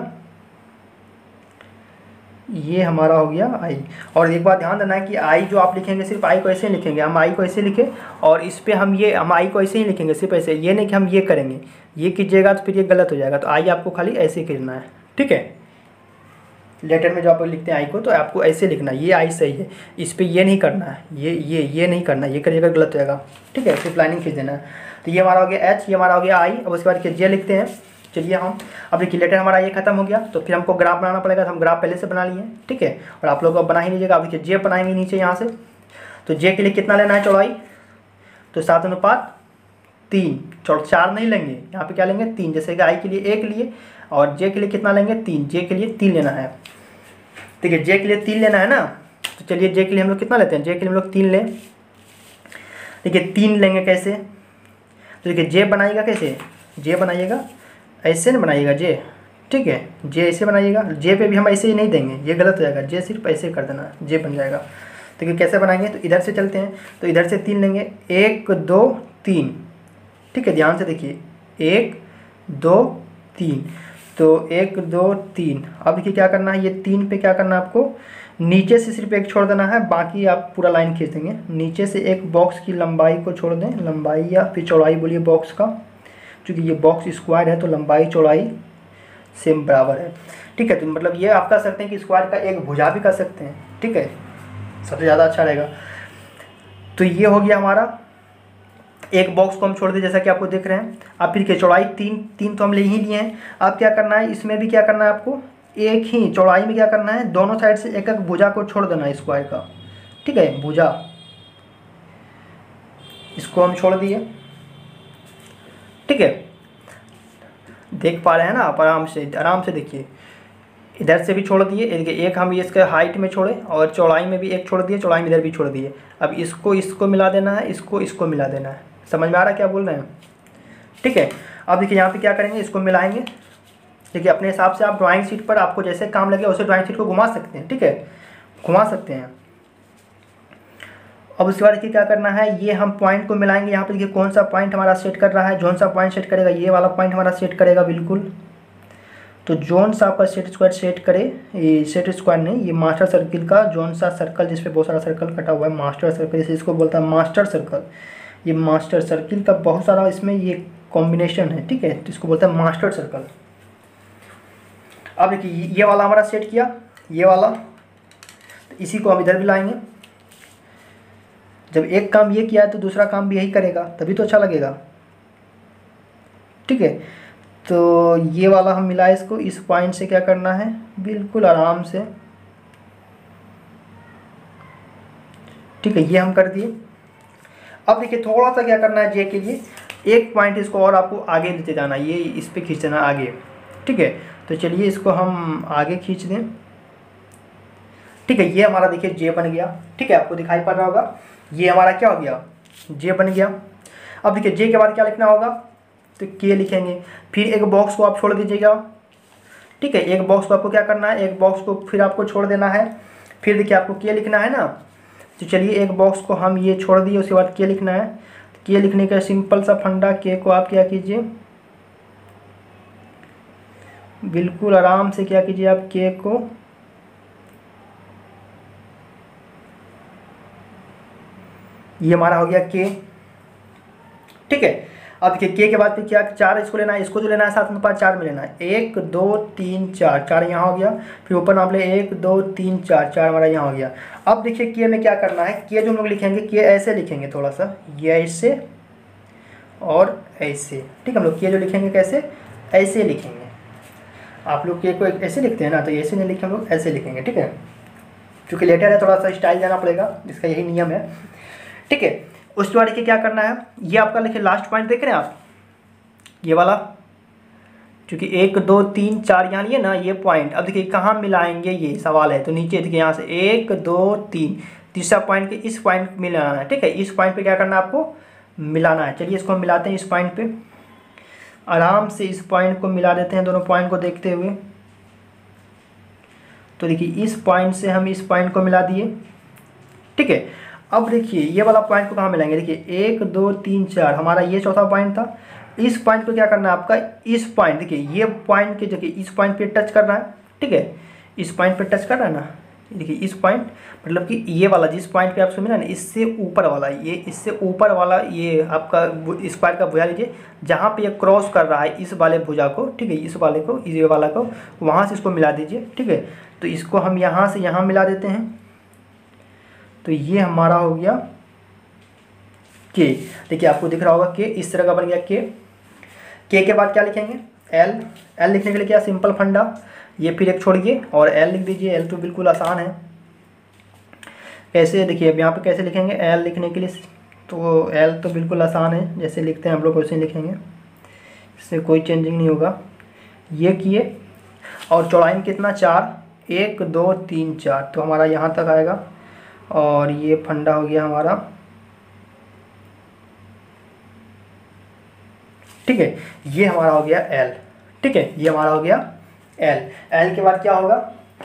ये हमारा हो गया आई। और एक बात ध्यान देना है कि आई जो आप लिखेंगे सिर्फ आई को ऐसे ही लिखेंगे, हम आई को ऐसे लिखें और इस पर हम आई को ऐसे ही लिखेंगे सिर्फ ऐसे, ये नहीं कि हम ये करेंगे, ये कीजिएगा तो फिर ये गलत हो जाएगा। तो आई आपको खाली ऐसे करना है, ठीक है। लेटर में जो आप लिखते हैं आई को तो आपको ऐसे लिखना है, ये आई सही है, इस पर ये नहीं करना है, ये नहीं करना, ये करिएगा गलत हो जाएगा, ठीक है। सिर्फ लाइनिंग खींच देना है। तो ये हमारा हो गया एच, ये हमारा हो गया आई। अब उसके बाद जे लिखते हैं। चलिए हम अब देखिए लेटर हमारा ये खत्म हो गया तो फिर हमको ग्राफ बनाना पड़ेगा, तो हम ग्राफ पहले से बना लिए, ठीक है। और आप लोग अब बना ही लीजिएगा। अब देखिए जे बनाएंगे नीचे यहाँ से, तो जे के लिए कितना लेना है चौड़ाई, तो 7:3, 4 नहीं लेंगे, यहाँ पे क्या लेंगे 3, जैसे कि आई के लिए 1 लिए और जे के लिए कितना लेंगे 3, जे के लिए 3 लेना है, ठीक है। जे के लिए 3 लेना है ना, तो चलिए जे के लिए हम लोग कितना लेते हैं, जे के लिए हम लोग 3 लें, ठीक है। 3 लेंगे कैसे, तो देखिए जे बनाइएगा कैसे, जे बनाइएगा ऐसे नहीं बनाइएगा जे, ठीक है। जे ऐसे बनाइएगा, जे पे भी हम ऐसे ही नहीं देंगे, ये गलत हो जाएगा, जे सिर्फ ऐसे कर देना, जे बन जाएगा। तो कि कैसे बनाएंगे, तो इधर से चलते हैं, तो इधर से 3 लेंगे, 1 2 3, ठीक है। ध्यान से देखिए 1 2 3, तो 1 2 3। अब देखिए क्या करना है, ये 3 पे क्या करना है आपको, नीचे से सिर्फ 1 छोड़ देना है, बाकी आप पूरा लाइन खींच देंगे। नीचे से 1 बॉक्स की लंबाई को छोड़ दें, लंबाई या फिर चौड़ाई बोलिए बॉक्स का, क्योंकि ये बॉक्स स्क्वायर है तो लंबाई चौड़ाई सेम बराबर है, ठीक है। तो मतलब ये आप कह सकते हैं कि स्क्वायर का एक भुजा भी कर सकते हैं, ठीक है, सबसे ज़्यादा अच्छा रहेगा। तो ये हो गया हमारा, एक बॉक्स को हम छोड़ दें जैसा कि आपको देख रहे हैं। अब फिर क्या चौड़ाई 3 तो हम ले ही लिए हैं। अब क्या करना है, इसमें भी क्या करना है आपको, एक ही चौड़ाई में क्या करना है, दोनों साइड से एक एक भुजा को छोड़ देना है स्क्वायर का, ठीक है। भुजा इसको हम छोड़ दिए, ठीक है। देख पा रहे हैं ना आप, आराम से देखिए, इधर से भी छोड़ दिए, एक हम इसके हाइट में छोड़े और चौड़ाई में भी एक छोड़ दिए, चौड़ाई में इधर भी छोड़ दिए। अब इसको इसको मिला देना है, इसको इसको मिला देना है, समझ में आ रहा है क्या बोल रहे हैं, ठीक है। अब देखिए यहाँ पे क्या करेंगे, इसको मिलाएंगे, देखिए अपने हिसाब से आप ड्राइंग शीट पर आपको जैसे काम लगे उसे ड्राइंग शीट को घुमा सकते हैं, ठीक है, घुमा सकते हैं। अब उसके बाद क्या करना है, ये हम पॉइंट को मिलाएंगे, यहाँ पे देखिए कौन सा पॉइंट हमारा सेट कर रहा है, जोन सा पॉइंट सेट करेगा, ये वाला पॉइंट हमारा सेट करेगा बिल्कुल। तो जोन सा पर सेट स्क्वायर सेट करे, ये सेट स्क्वायर नहीं, ये मास्टर सर्किल का जोन सा सर्कल जिसपे बहुत सारा सर्कल कटा हुआ है, मास्टर सर्कल जैसे इसको बोलता है, मास्टर सर्कल, ये मास्टर सर्किल का बहुत सारा इसमें ये कॉम्बिनेशन है, ठीक है, तो इसको बोलता है मास्टर सर्कल। अब देखिए ये वाला हमारा सेट किया, ये वाला, तो इसी को हम इधर भी लाएंगे। जब एक काम ये किया है तो दूसरा काम भी यही करेगा, तभी तो अच्छा लगेगा, ठीक है। तो ये वाला हम मिलाए इसको, इस पॉइंट से क्या करना है, बिल्कुल आराम से, ठीक है, ये हम कर दिए। अब देखिए थोड़ा सा क्या करना है, जे के लिए एक पॉइंट इसको और आपको आगे लेते जाना, ये इस पर खींच देना आगे, ठीक है। तो चलिए इसको हम आगे खींच दें, ठीक है। ये हमारा देखिए जे बन गया, ठीक है, आपको दिखाई पड़ रहा होगा, ये हमारा क्या हो गया, जे बन गया। अब देखिए जे के बाद क्या लिखना होगा, तो के लिखेंगे, फिर एक बॉक्स को आप छोड़ दीजिएगा, ठीक है। एक बॉक्स को आपको क्या करना है, एक बॉक्स को फिर आपको छोड़ देना है, फिर देखिए आपको के लिखना है ना। तो चलिए एक बॉक्स को हम ये छोड़ दिए, उसके बाद के लिखना है, के लिखने का सिंपल सा फंडा, के को आप क्या कीजिए, बिल्कुल आराम से क्या कीजिए आप, के को ये हमारा हो गया के, ठीक है। अब देखिए के बाद फिर क्या 4 इसको लेना है, इसको जो लेना है 7:4 में लेना है, 1 2 3 4 यहाँ हो गया, फिर ऊपर नाम ले 1 2 3 4 हमारा यहाँ हो गया। अब देखिए के में क्या करना है, के जो हम लोग लिखेंगे, के ऐसे लिखेंगे थोड़ा सा, ये ऐसे और ऐसे, ठीक है। हम लोग के जो लिखेंगे कैसे, ऐसे लिखेंगे, आप लोग के को ऐसे लिखते हैं ना, तो ऐसे नहीं लिखे, हम लोग ऐसे लिखेंगे, ठीक है, क्योंकि लेटर है थोड़ा सा स्टाइल देना पड़ेगा, इसका यही नियम है, ठीक है। उसके बाद देखिए क्या करना है, ये आपका लिखे लास्ट पॉइंट देख रहे हैं आप, ये वाला, क्योंकि 1 2 3 4 यहाँ लिए ना, ये पॉइंट। अब देखिए कहाँ मिलाएंगे, ये सवाल है। तो नीचे देखिए यहाँ से 1 2 3 तीसरा पॉइंट के इस पॉइंट मिलाना है, ठीक है, इस पॉइंट पे क्या करना है आपको मिलाना है। चलिए इसको हम मिलाते हैं, इस पॉइंट पे आराम से इस पॉइंट को मिला देते हैं, दोनों पॉइंट को देखते हुए। तो देखिए इस पॉइंट से हम इस पॉइंट को मिला दिए, ठीक है। अब देखिए ये वाला पॉइंट को कहाँ मिलाएंगे, देखिए 1 2 3 4 हमारा ये चौथा पॉइंट था, इस पॉइंट को क्या करना है आपका, इस पॉइंट देखिए, ये पॉइंट के देखिए इस पॉइंट पे टच करना है, ठीक है। इस पॉइंट पे टच कर रहा है ना, देखिए इस पॉइंट मतलब कि ये वाला जिस पॉइंट पे आपको मिला ना, इससे ऊपर वाला, ये इससे ऊपर वाला ये आपका स्क्वायर का भुजा लीजिए, जहाँ पे ये क्रॉस कर रहा है इस वाले भुजा को, ठीक है, इस वाले को, इस वाला को, वहाँ से इसको मिला दीजिए। ठीक है, तो इसको हम यहाँ से यहाँ मिला देते हैं, तो ये हमारा हो गया के। देखिए आपको दिख रहा होगा के इस तरह का बन गया के बाद क्या लिखेंगे एल। एल लिखने के लिए क्या, सिंपल फंडा, ये फिर एक छोड़िए और एल लिख दीजिए। एल तो बिल्कुल आसान है, कैसे देखिए अब यहाँ पे कैसे लिखेंगे एल लिखने के लिए, तो एल तो बिल्कुल आसान है, जैसे लिखते हैं हम लोग वैसे लिखेंगे, इससे कोई चेंजिंग नहीं होगा। ये किए और चौड़ाई में कितना, चार, 1 2 3 4, तो हमारा यहाँ तक आएगा और ये फंडा हो गया हमारा। ठीक है, ये हमारा हो गया L। ठीक है, ये हमारा हो गया L। L के बाद क्या होगा,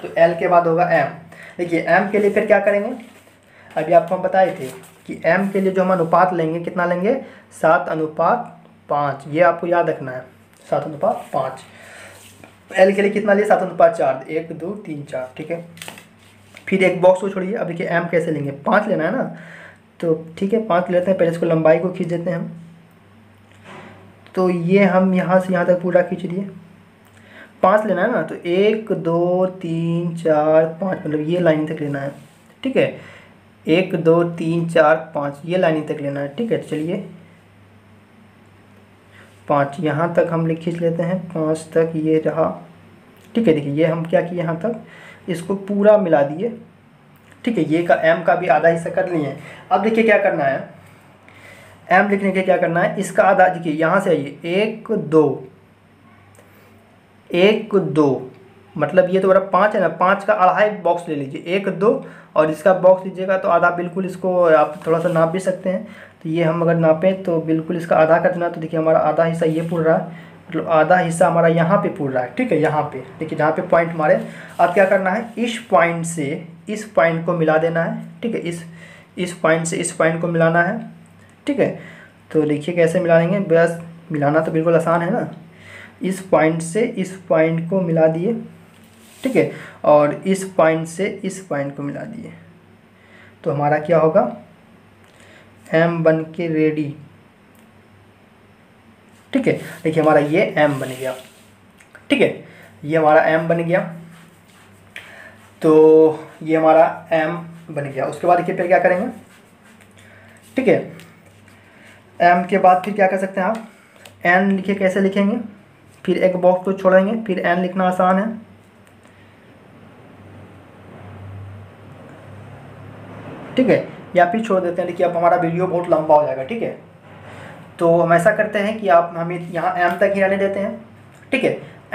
तो L के बाद होगा M। देखिए M के लिए फिर क्या करेंगे, अभी आपको हम बताए थे कि M के लिए जो हम अनुपात लेंगे, कितना लेंगे, 7:5, ये आपको याद रखना है, 7:5। L के लिए कितना लिए, 7:4, 1 2 3 4। ठीक है, फिर एक बॉक्स को छोड़िए। अब देखिए M कैसे लेंगे, 5 लेना है ना, तो ठीक है 5 लेते हैं। पहले इसको लंबाई को खींच देते हैं हम, तो ये हम यहाँ से यहाँ तक पूरा खींच लिए, 5 लेना है ना, तो 1 2 3 4 5, मतलब ये लाइन तक लेना है। ठीक है, 1 2 3 4 5, ये लाइन तक लेना है। ठीक है, चलिए 5 यहाँ तक हम खींच लेते हैं, 5 तक ये रहा। ठीक है, देखिए ये हम क्या किए, यहाँ तक इसको पूरा मिला दिए। ठीक है, ये का एम का भी आधा हिस्सा कर लिए। अब देखिए क्या करना है, एम लिखने के क्या करना है, इसका आधा, देखिए यहाँ से आइए, 1 2 1 2, मतलब ये तो बड़ा 5 है ना, 5 का आधा एक बॉक्स ले लीजिए, 1 2, और इसका बॉक्स लीजिएगा तो आधा बिल्कुल, इसको आप थोड़ा सा नाप भी सकते हैं, तो ये हम अगर नापें तो बिल्कुल इसका आधा कर देना। तो देखिए हमारा आधा हिस्सा ये पूर रहा है, मतलब आधा हिस्सा हमारा यहाँ पे पूर रहा है। ठीक है, यहाँ पे देखिए जहाँ पे पॉइंट हमारे, अब क्या करना है, इस पॉइंट से इस पॉइंट को मिला देना है। ठीक है, इस पॉइंट से इस पॉइंट को मिलाना है। ठीक है, तो देखिए कैसे मिला लेंगे, बस मिलाना तो बिल्कुल आसान है ना, इस पॉइंट से इस पॉइंट को मिला दिए। ठीक है, और इस पॉइंट से इस पॉइंट को मिला दिए, तो हमारा क्या होगा, एम बन के रेडी। ठीक है, देखिए हमारा ये एम बन गया। ठीक है, ये हमारा एम बन गया, तो ये हमारा एम बन गया। उसके बाद देखिए फिर क्या करेंगे, ठीक है, एम के बाद फिर क्या कर सकते हैं आप, एन लिखे, कैसे लिखेंगे, फिर एक बॉक्स को छोड़ेंगे, फिर एन लिखना आसान है। ठीक है, या फिर छोड़ देते हैं, देखिए अब हमारा वीडियो बहुत लंबा हो जाएगा। ठीक है, तो हम ऐसा करते हैं कि आप हमें यहाँ एम तक ही रहने देते हैं। ठीक है,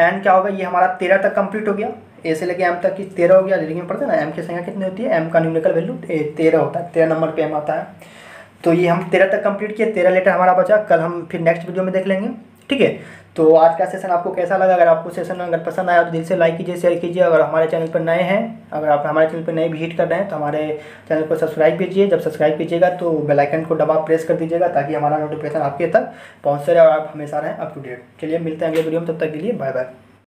एन क्या होगा, ये हमारा 13 तक कंप्लीट हो गया, ए से लेके एम तक की 13 हो गया। लेकिन पढ़ते हैं ना, एम की संख्या कितनी होती है, एम का न्यूमेरिकल वैल्यू 13 होता है, 13 नंबर पे एम आता है। तो ये हम 13 तक कंप्लीट किए, 13 लेटर हमारा बचा, कल हम फिर नेक्स्ट वीडियो में देख लेंगे। ठीक है, तो आज का सेशन आपको कैसा लगा, अगर आपको सेशन अगर पसंद आया तो दिल से लाइक कीजिए, शेयर कीजिए। अगर हमारे चैनल पर नए हैं, अगर आप हमारे चैनल पर नए विजिट कर रहे हैं, तो हमारे चैनल को सब्सक्राइब कीजिए। जब सब्सक्राइब कीजिएगा तो बेल आइकन को दबा प्रेस कर दीजिएगा, ताकि हमारा नोटिफिकेशन आपके तक पहुँच सके और आप हमेशा रहें अप टू डेट। चलिए मिलते हैं अगले वीडियो में, तब तक के लिए बाय बाय।